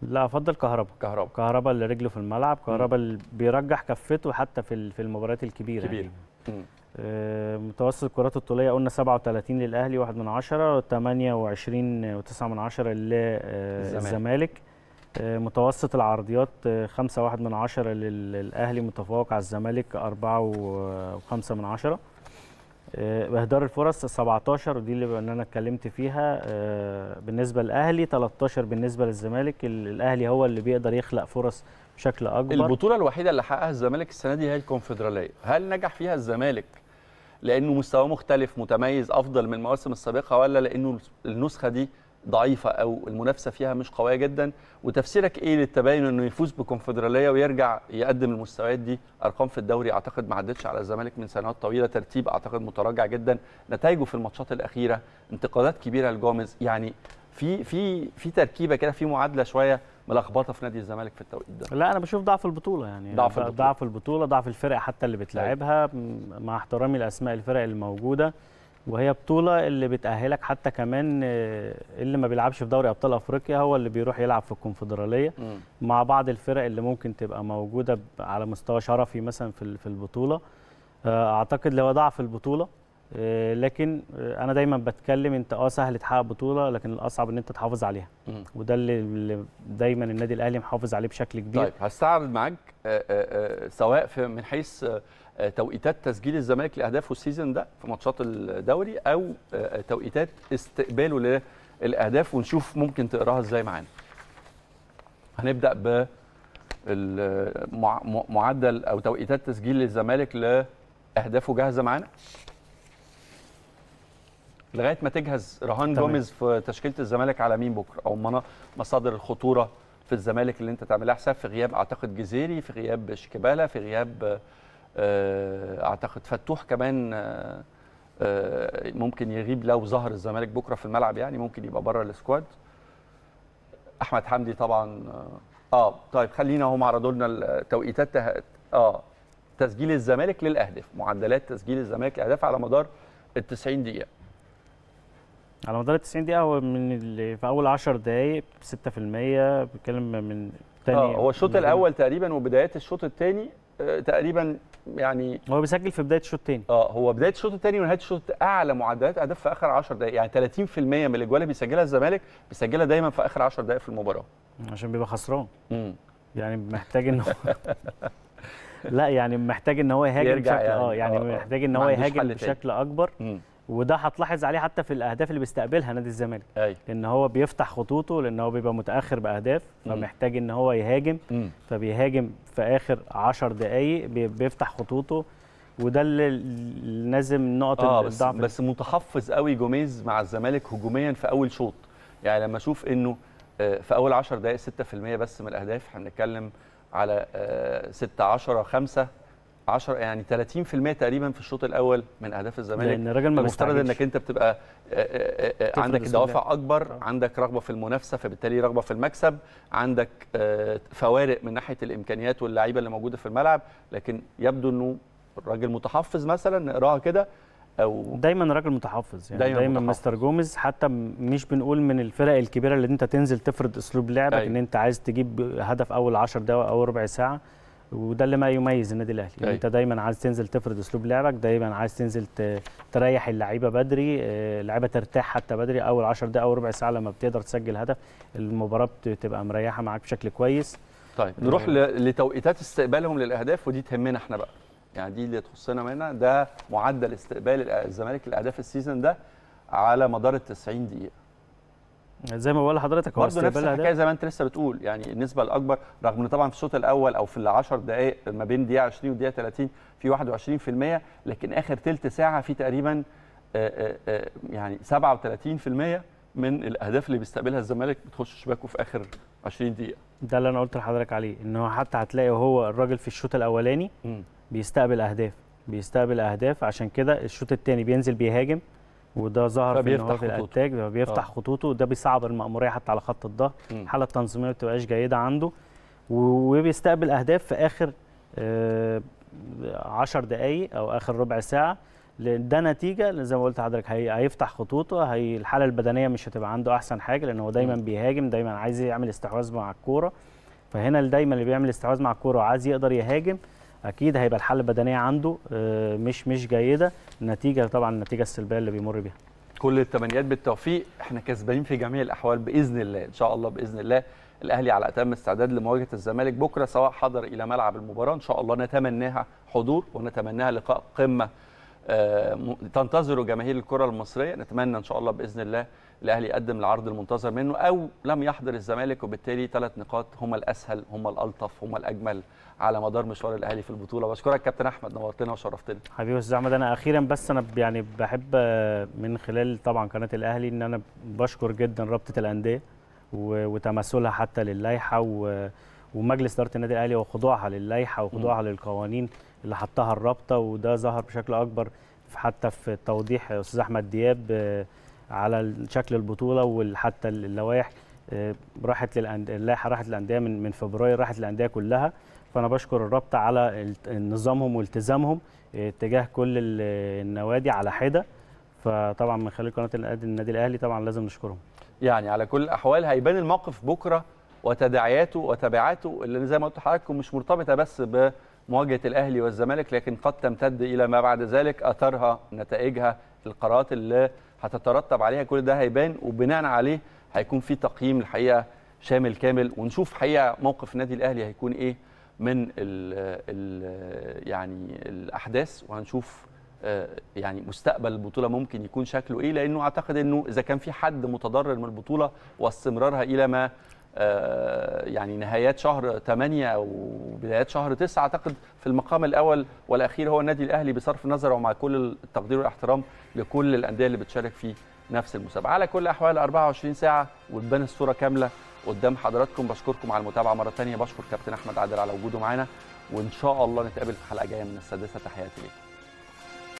لا افضل كهربا. كهربا كهربا اللي رجله في الملعب، كهربا اللي بيرجح كفته حتى في في المباريات الكبيره كبيره يعني. آه متوسط الكرات الطوليه قلنا سبعة وتلاتين للاهلي واحد من عشرة، تمنية وعشرين وتسعة من عشرة للزمالك. آه متوسط العرضيات خمسة وواحد من عشرة للاهلي، متفوق على الزمالك أربعة وخمسة من عشرة. اهدار الفرص سبعتاشر، ودي اللي انا اتكلمت فيها. أه بالنسبه للاهلي تلتاشر، بالنسبه للزمالك. الاهلي هو اللي بيقدر يخلق فرص بشكل اكبر. البطوله الوحيده اللي حققها الزمالك السنه دي هي الكونفدراليه. هل نجح فيها الزمالك لانه مستواه مختلف متميز افضل من المواسم السابقه، ولا لانه النسخه دي ضعيفه او المنافسه فيها مش قويه جدا؟ وتفسيرك ايه للتباين انه يفوز بكونفدراليه ويرجع يقدم المستويات دي؟ ارقام في الدوري اعتقد ما عدتش على الزمالك من سنوات طويله، ترتيب اعتقد متراجع جدا، نتائجه في الماتشات الاخيره، انتقادات كبيره لجوميز، يعني في في في تركيبه كده، في معادله شويه ملخبطه في نادي الزمالك في التوقيت ده. لا انا بشوف ضعف البطوله يعني، ضعف البطوله ضعف البطوله ضعف الفرق حتى اللي بتلاعبها، مع احترامي لاسماء الفرق الموجوده، وهي بطولة اللي بتأهلك حتى كمان اللي ما بيلعبش في دوري أبطال أفريقيا هو اللي بيروح يلعب في الكونفدرالية مع بعض الفرق اللي ممكن تبقى موجودة على مستوى شرفي مثلا في البطولة. أعتقد لو ضعف البطولة، لكن أنا دايما بتكلم أنت أه سهل تحقق بطولة، لكن الأصعب أن أنت تحافظ عليها، وده اللي دايما النادي الأهلي محافظ عليه بشكل كبير. طيب هستعرض معاك سواء من حيث توقيتات تسجيل الزمالك لاهدافه السيزون ده في ماتشات الدوري، او توقيتات استقباله للاهداف، ونشوف ممكن تقراها ازاي معانا. هنبدا ب معدل او توقيتات تسجيل الزمالك لاهدافه. جاهزه معانا لغايه ما تجهز رهان جوميز في تشكيله الزمالك على مين بكره، او مصادر الخطوره في الزمالك اللي انت تعملها حساب في غياب اعتقد جزيري، في غياب شيكابالا، في غياب اعتقد فتوح كمان ممكن يغيب لو ظهر الزمالك بكره في الملعب، يعني ممكن يبقى بره السكواد. احمد حمدي طبعا. اه طيب خلينا اهو معرضوا لنا توقيتات اه تسجيل الزمالك للاهداف، معدلات تسجيل الزمالك للاهداف على مدار ال تسعين دقيقه. على مدار ال تسعين دقيقه هو من اللي في اول عشر دقائق ستة في المية، بيتكلم من تاني اه هو الشوط الاول تقريبا وبدايات الشوط الثاني تقريبا، يعني هو بيسجل في بدايه الشوط الثاني. اه هو بدايه الشوط الثاني ونهايه الشوط اعلى معدلات اهداف في اخر عشر دقائق، يعني تلاتين في المية من الاجوال اللي بيسجلها الزمالك بيسجلها دايما في اخر عشر دقائق في المباراه، عشان بيبقى خسران. امم يعني محتاج ان هو لا يعني محتاج ان هو يهاجم بشكل يعني. اه يعني آه محتاج ان هو يهاجم بشكل اكبر. مم. وده هتلاحظ عليه حتى في الاهداف اللي بيستقبلها نادي الزمالك، ان هو بيفتح خطوطه لان هو بيبقى متاخر باهداف، فمحتاج ان هو يهاجم، م. فبيهاجم في اخر عشر دقائق بيفتح خطوطه، وده اللي لازم نقط آه الضعف. بس, بس متحفظ قوي جوميز مع الزمالك هجوميا في اول شوط، يعني لما اشوف انه في اول عشر دقائق ستة في المية بس من الاهداف. هنتكلم على ستة عشرة خمسة عشرة يعني ثلاثين في المية تقريبا في الشوط الاول من اهداف الزمالك. لان الراجل ما بيستعجلش، المفترض انك انت بتبقى عندك دوافع اكبر، عندك رغبه في المنافسه، فبالتالي رغبه في المكسب، عندك فوارق من ناحيه الامكانيات واللعيبه اللي موجوده في الملعب. لكن يبدو انه الراجل متحفظ، مثلا نقراها كده، او دايما الراجل متحفظ يعني دايما, دايماً مستر جوميز. حتى مش بنقول من الفرق الكبيره اللي انت تنزل تفرض اسلوب لعبك، أيوة. ان انت عايز تجيب هدف اول عشر دقائق او ربع ساعه، وده اللي ما يميز النادي الاهلي. أيوة. انت دايما عايز تنزل تفرض اسلوب لعبك، دايما عايز تنزل تريح اللعيبه بدري، اللعيبه ترتاح حتى بدري اول عشر دقائق او ربع ساعه. لما بتقدر تسجل هدف المباراه بتبقى مريحه معاك بشكل كويس. طيب نروح لتوقيتات استقبالهم للاهداف، ودي تهمنا احنا بقى، يعني دي اللي تخصنا منها. ده معدل استقبال الزمالك للاهداف السيزون ده على مدار ال تسعين دقيقه. زي ما بقول لحضرتك، هو نفس الحكايه زي ما انت لسه بتقول، يعني النسبه الاكبر، رغم ان طبعا في الشوط الاول او في ال عشر دقائق ما بين دقيقه عشرين ودقيقه ثلاثين في واحد وعشرين في المية، لكن اخر ثلث ساعه في تقريبا يعني سبعة وثلاثين في المية من الاهداف اللي بيستقبلها الزمالك بتخش شباكه في اخر عشرين دقيقه. ده اللي انا قلت لحضرتك عليه، انه حتى هتلاقي هو الراجل في الشوط الاولاني م. بيستقبل اهداف بيستقبل اهداف عشان كده الشوط الثاني بينزل بيهاجم، وده ظهر في انه في الاتاك بيفتح آه. خطوطه، وده بيصعب المأمورية حتى على خط الظهر. الحاله التنظيميه ما بتبقاش جيده عنده، وبيستقبل اهداف في اخر عشر آه دقائق او اخر ربع ساعه. ده نتيجه زي ما قلت لحضرتك، هيفتح خطوطه، هي الحاله البدنيه مش هتبقى عنده احسن حاجه، لان هو دايما م. بيهاجم، دايما عايز يعمل استحواذ مع الكوره. فهنا دايما اللي بيعمل استحواذ مع الكوره وعايز يقدر يهاجم، اكيد هيبقى الحاله البدنيه عنده مش مش جيده. النتيجه طبعا النتيجه السلبيه اللي بيمر بيها. كل التمنيات بالتوفيق، احنا كسبانين في جميع الاحوال باذن الله. ان شاء الله باذن الله الاهلي على اتم استعداد لمواجهه الزمالك بكره، سواء حضر الى ملعب المباراه ان شاء الله، نتمناها حضور ونتمناها لقاء قمه تنتظره جماهير الكره المصريه. نتمنى ان شاء الله باذن الله الاهلي يقدم العرض المنتظر منه، او لم يحضر الزمالك وبالتالي ثلاث نقاط هما الاسهل، هما الالطف، هما الاجمل على مدار مشوار الاهلي في البطوله. بشكرك كابتن احمد، نورتنا وشرفتنا. حبيبي يا استاذ احمد، انا اخيرا بس انا يعني بحب من خلال طبعا قناه الاهلي ان انا بشكر جدا رابطه الانديه وتمثلها حتى للائحه ومجلس اداره النادي الاهلي وخضوعها للائحه وخضوعها للقوانين اللي حطها الرابطه. وده ظهر بشكل اكبر حتى في توضيح استاذ احمد دياب على شكل البطوله، وحتى اللوائح راحت للانديه، اللائحه راحت للانديه من من فبراير، راحت للانديه كلها. فانا بشكر الرابطه على نظامهم والتزامهم تجاه كل النوادي على حده. فطبعا من خلال قناه النادي الاهلي طبعا لازم نشكرهم. يعني على كل الاحوال هيبان الموقف بكره وتداعياته وتبعاته، اللي زي ما قلت لحضراتكم مش مرتبطه بس بمواجهه الاهلي والزمالك، لكن قد تمتد الى ما بعد ذلك، اثارها، نتائجها، القرارات اللي هتترتب عليها، كل ده هيبان، وبناء عليه هيكون في تقييم الحقيقه شامل كامل، ونشوف حقيقه موقف النادي الاهلي هيكون ايه من ال ال يعني الاحداث، وهنشوف يعني مستقبل البطوله ممكن يكون شكله ايه. لانه اعتقد انه اذا كان في حد متضرر من البطوله واستمرارها الى ما يعني نهايات شهر ثمانية وبدايات شهر تسعة، اعتقد في المقام الاول والاخير هو النادي الاهلي، بصرف النظر ومع كل التقدير والاحترام لكل الانديه اللي بتشارك في نفس المسابقه. على كل الاحوال أربعة وعشرين ساعه وتبان الصوره كامله قدام حضراتكم. بشكركم على المتابعه مره ثانيه، بشكر كابتن احمد عادل على وجوده معانا، وان شاء الله نتقابل في حلقه جايه من السادسه. تحياتي ليكم.